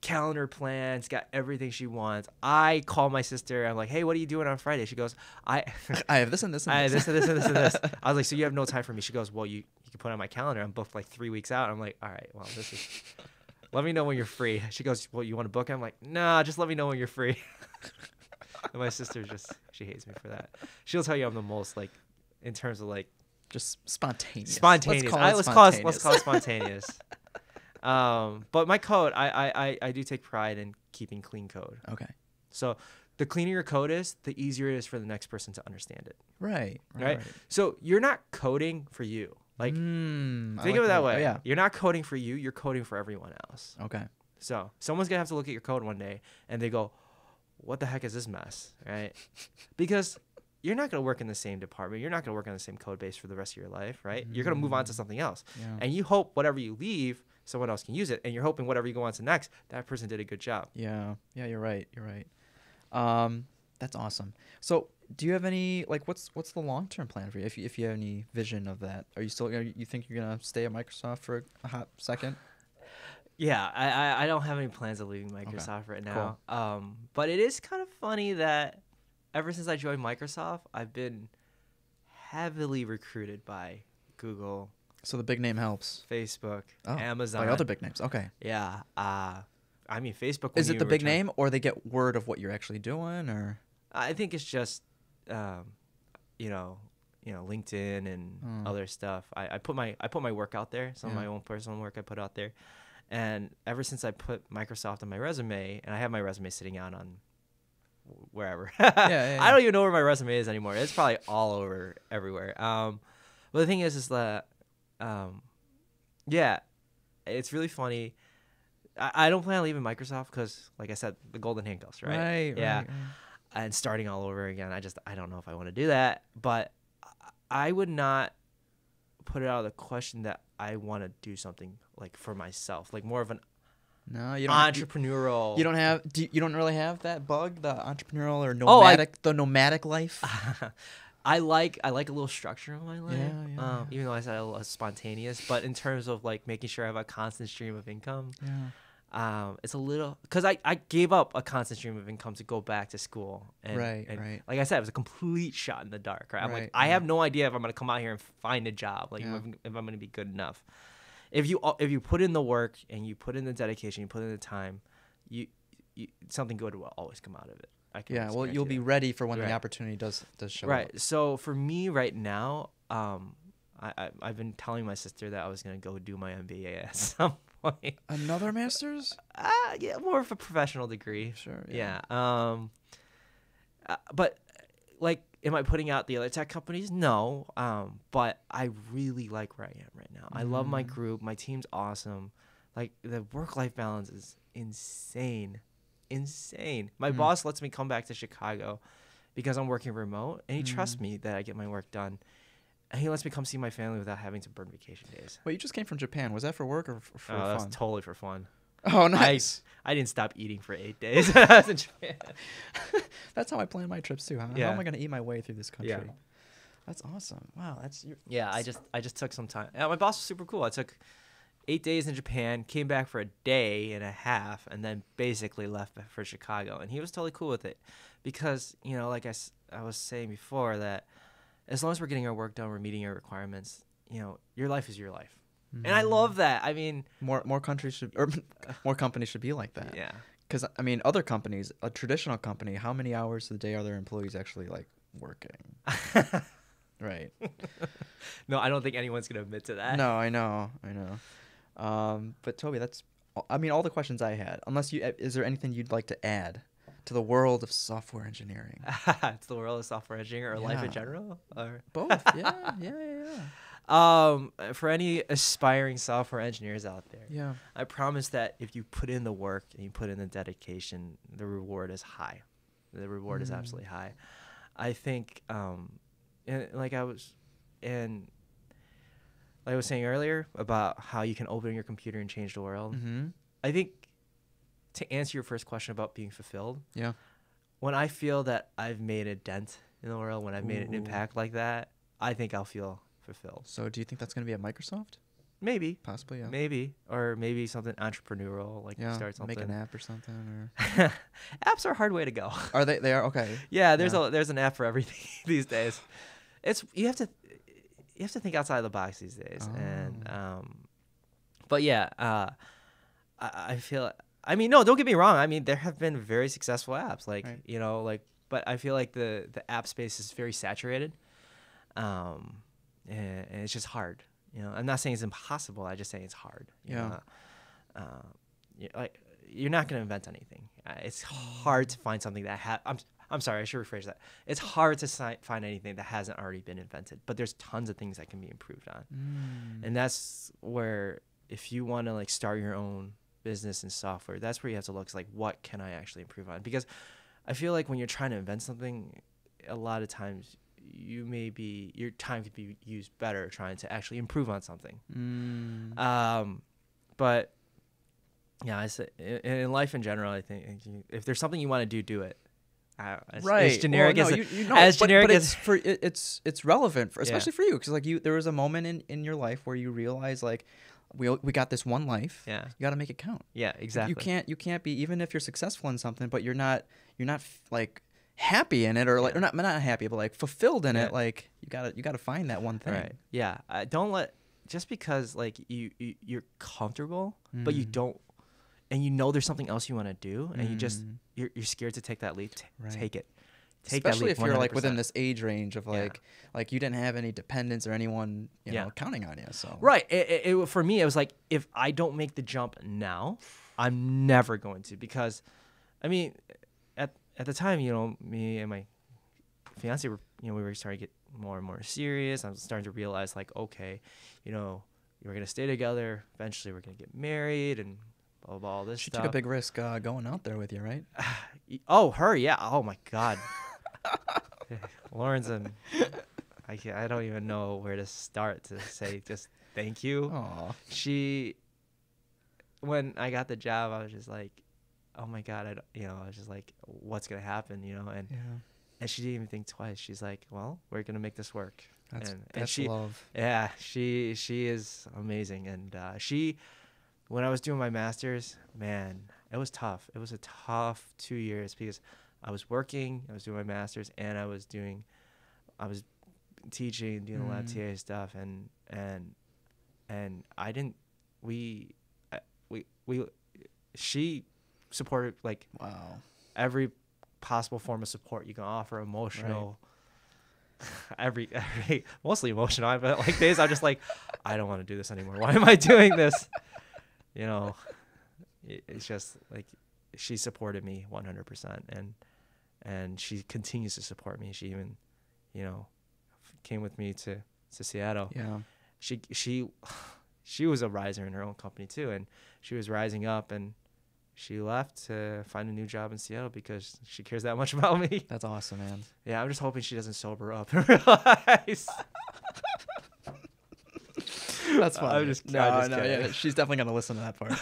calendar plans, got everything she wants. I call my sister. I'm like, hey, what are you doing on Friday? She goes, I have this and this and this. I have this and this and this and this. I was like, so you have no time for me? She goes, well, you can put it on my calendar. I'm booked like 3 weeks out. I'm like, all right, well, this is, let me know when you're free. She goes, well, you want to book? I'm like, nah, just let me know when you're free. And my sister just, she hates me for that. She'll tell you I'm the most like, in terms of like, just spontaneous. Let's call it spontaneous. But my code, I do take pride in keeping clean code. Okay. So the cleaner your code is, the easier it is for the next person to understand it. Right. So you're not coding for you. Like, think of it that way. Yeah. You're not coding for you. You're coding for everyone else. Okay. So someone's gonna have to look at your code one day and they go, "What the heck is this mess?" Right? Because you're not going to work in the same department. You're not going to work on the same code base for the rest of your life, right? You're going to move on to something else. Yeah. And you hope whatever you leave, someone else can use it. And you're hoping whatever you go on to next, that person did a good job. Yeah. Yeah, you're right. You're right. That's awesome. So do you have any, like, what's the long-term plan for you? If you have any vision of that, are you still, you think you're going to stay at Microsoft for a hot second? Yeah. I don't have any plans of leaving Microsoft right now. Cool. But it is kind of funny that, ever since I joined Microsoft, I've been heavily recruited by Google. So the big name helps. Facebook, Amazon. By other big names, okay. Yeah. I mean, Facebook. Is it the big name, or they get word of what you're actually doing, or? I think it's just, you know, LinkedIn and other stuff. I put my work out there. Some of my own personal work I put out there, and ever since I put Microsoft on my resume, and I have my resume sitting out on wherever. I don't even know where my resume is anymore. It's probably all over everywhere. But the thing is that, yeah, it's really funny. I don't plan on leaving Microsoft because, like I said, the golden handcuffs, right? Right. And starting all over again. I don't know if I want to do that, but I would not put it out of the question that I want to do something like for myself, like more of an entrepreneurial. You don't have. You don't really have that bug, the entrepreneurial or nomadic, the nomadic life. I like a little structure in my life. Even though I said I was spontaneous, but in terms of like making sure I have a constant stream of income, it's a little, because I gave up a constant stream of income to go back to school. And, like I said, it was a complete shot in the dark. Right. I'm like, I have no idea if I'm gonna come out here and find a job. Like if I'm gonna be good enough. If you put in the work and you put in the dedication, you put in the time, you something good will always come out of it. Well, you'll be ready for when the opportunity does show up. So for me right now, I've been telling my sister that I was gonna go do my MBA at some point. Another master's? Yeah, more of a professional degree. Sure. Yeah. But like, am I putting out the other tech companies? No, but I really like where I am right now. I love my group. My team's awesome. Like, the work-life balance is insane. My boss lets me come back to Chicago because I'm working remote, and he trusts me that I get my work done. And he lets me come see my family without having to burn vacation days. Wait, you just came from Japan. Was that for work or for fun? That was totally for fun. Oh, nice. I didn't stop eating for 8 days. I was in Japan. That's how I plan my trips too. How am I going to eat my way through this country? That's awesome. Wow. That's your, yeah. I just took some time. My boss was super cool. I took 8 days in Japan, came back for a day and a half, and then basically left for Chicago. And he was totally cool with it, because you know, like I was saying before, that as long as we're getting our work done, we're meeting our requirements. You know, your life is your life. Mm-hmm. And I love that. I mean, more countries should, or more companies should be like that. Yeah. Because I mean, other companies, a traditional company, how many hours a day are their employees actually like working? Right. No, I don't think anyone's gonna admit to that. No, I know. But Toby, that's, I mean, all the questions I had. Unless you, is there anything you'd like to add to the world of software engineering? To the world of software engineering, or yeah, life in general, or both? Yeah, yeah. For any aspiring software engineers out there, yeah, I promise that if you put in the work and you put in the dedication, the reward is high. The reward is absolutely high. I think, like I was saying earlier about how you can open your computer and change the world. Mm-hmm. I think to answer your first question about being fulfilled, yeah, when I feel that I've made a dent in the world, when I've made an impact like that, I think I'll feel fulfilled. So do you think that's going to be at Microsoft? Maybe. Possibly, yeah. Maybe. Or maybe something entrepreneurial, like you start something. Make an app or something. Or apps are a hard way to go. Are they? They are? Okay. Yeah, there's an app for everything these days. It's you have to think outside the box these days. Oh. And but yeah, I feel, I mean, no, don't get me wrong. I mean, there have been very successful apps, like, right, you know, like, but I feel like the app space is very saturated. And it's just hard. You know, I'm not saying it's impossible. I just say it's hard. You know? You're not going to invent anything. It's hard to find something that I'm sorry, I should rephrase that. It's hard to find anything that hasn't already been invented. But there's tons of things that can be improved on, and that's where, if you want to like start your own business in software, that's where you have to look. It's like, what can I actually improve on? Because I feel like when you're trying to invent something, a lot of times your time could be used better trying to actually improve on something. But yeah, I said in life in general, I think if there's something you want to do it. Right. As generic as it's relevant, especially for you, because like there was a moment in your life where you realize like, we got this one life. Yeah. You got to make it count. Yeah, exactly. You can't be, even if you're successful in something, but you're not like happy in it, or like, or not happy, but like fulfilled in it. Like you gotta find that one thing. Right. Yeah. Don't let, just because like you're comfortable, but you don't, and you know there's something else you want to do, and you're scared to take that leap. Take it. Take that leap. Especially if you're like within this age range of like, you didn't have any dependents or anyone, you know, counting on you. So right. It for me, it was like, if I don't make the jump now, I'm never going to, because, I mean, at the time, you know, me and my fiance were, you know, we were starting to get more and more serious. I was starting to realize, like, okay, you know, we're going to stay together. Eventually, we're going to get married and blah, blah, blah, all this stuff. She took a big risk going out there with you, right? Oh, her, yeah. Oh, my God. Lauren's, I don't even know where to start to say just thank you. Aww. When I got the job, I was just like, oh my God, I was just like, what's going to happen, you know? And and she didn't even think twice. She's like, well, we're going to make this work. That's she, love. Yeah, she is amazing. And when I was doing my master's, man, it was tough. It was a tough 2 years, because I was working, I was doing my master's, and I was teaching, doing a lot of TA stuff. And I didn't, she supported, like, wow, every possible form of support you can offer, emotional, mostly emotional, but like days I'm just like, I don't want to do this anymore, why am I doing this? You know, it's just like, she supported me 100%, and she continues to support me. She even, you know, came with me to Seattle. Yeah, she was a riser in her own company too, and she was rising up, and she left to find a new job in Seattle because she cares that much about me. That's awesome, man. Yeah, I'm just hoping she doesn't sober up and realize. That's fine. No, she's definitely going to listen to that part.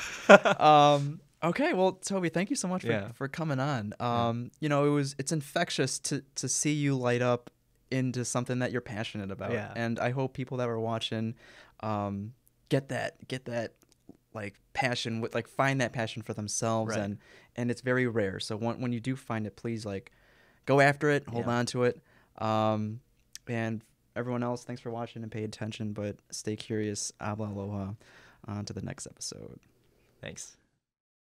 Okay, well, Toby, thank you so much for coming on. You know, it's infectious to see you light up into something that you're passionate about. Yeah. And I hope people that were watching get that like passion, with like find that passion for themselves, right. and it's very rare. So when you do find it, please like go after it, hold on to it. And everyone else, thanks for watching and pay attention, but stay curious. Aloha. On to the next episode. Thanks.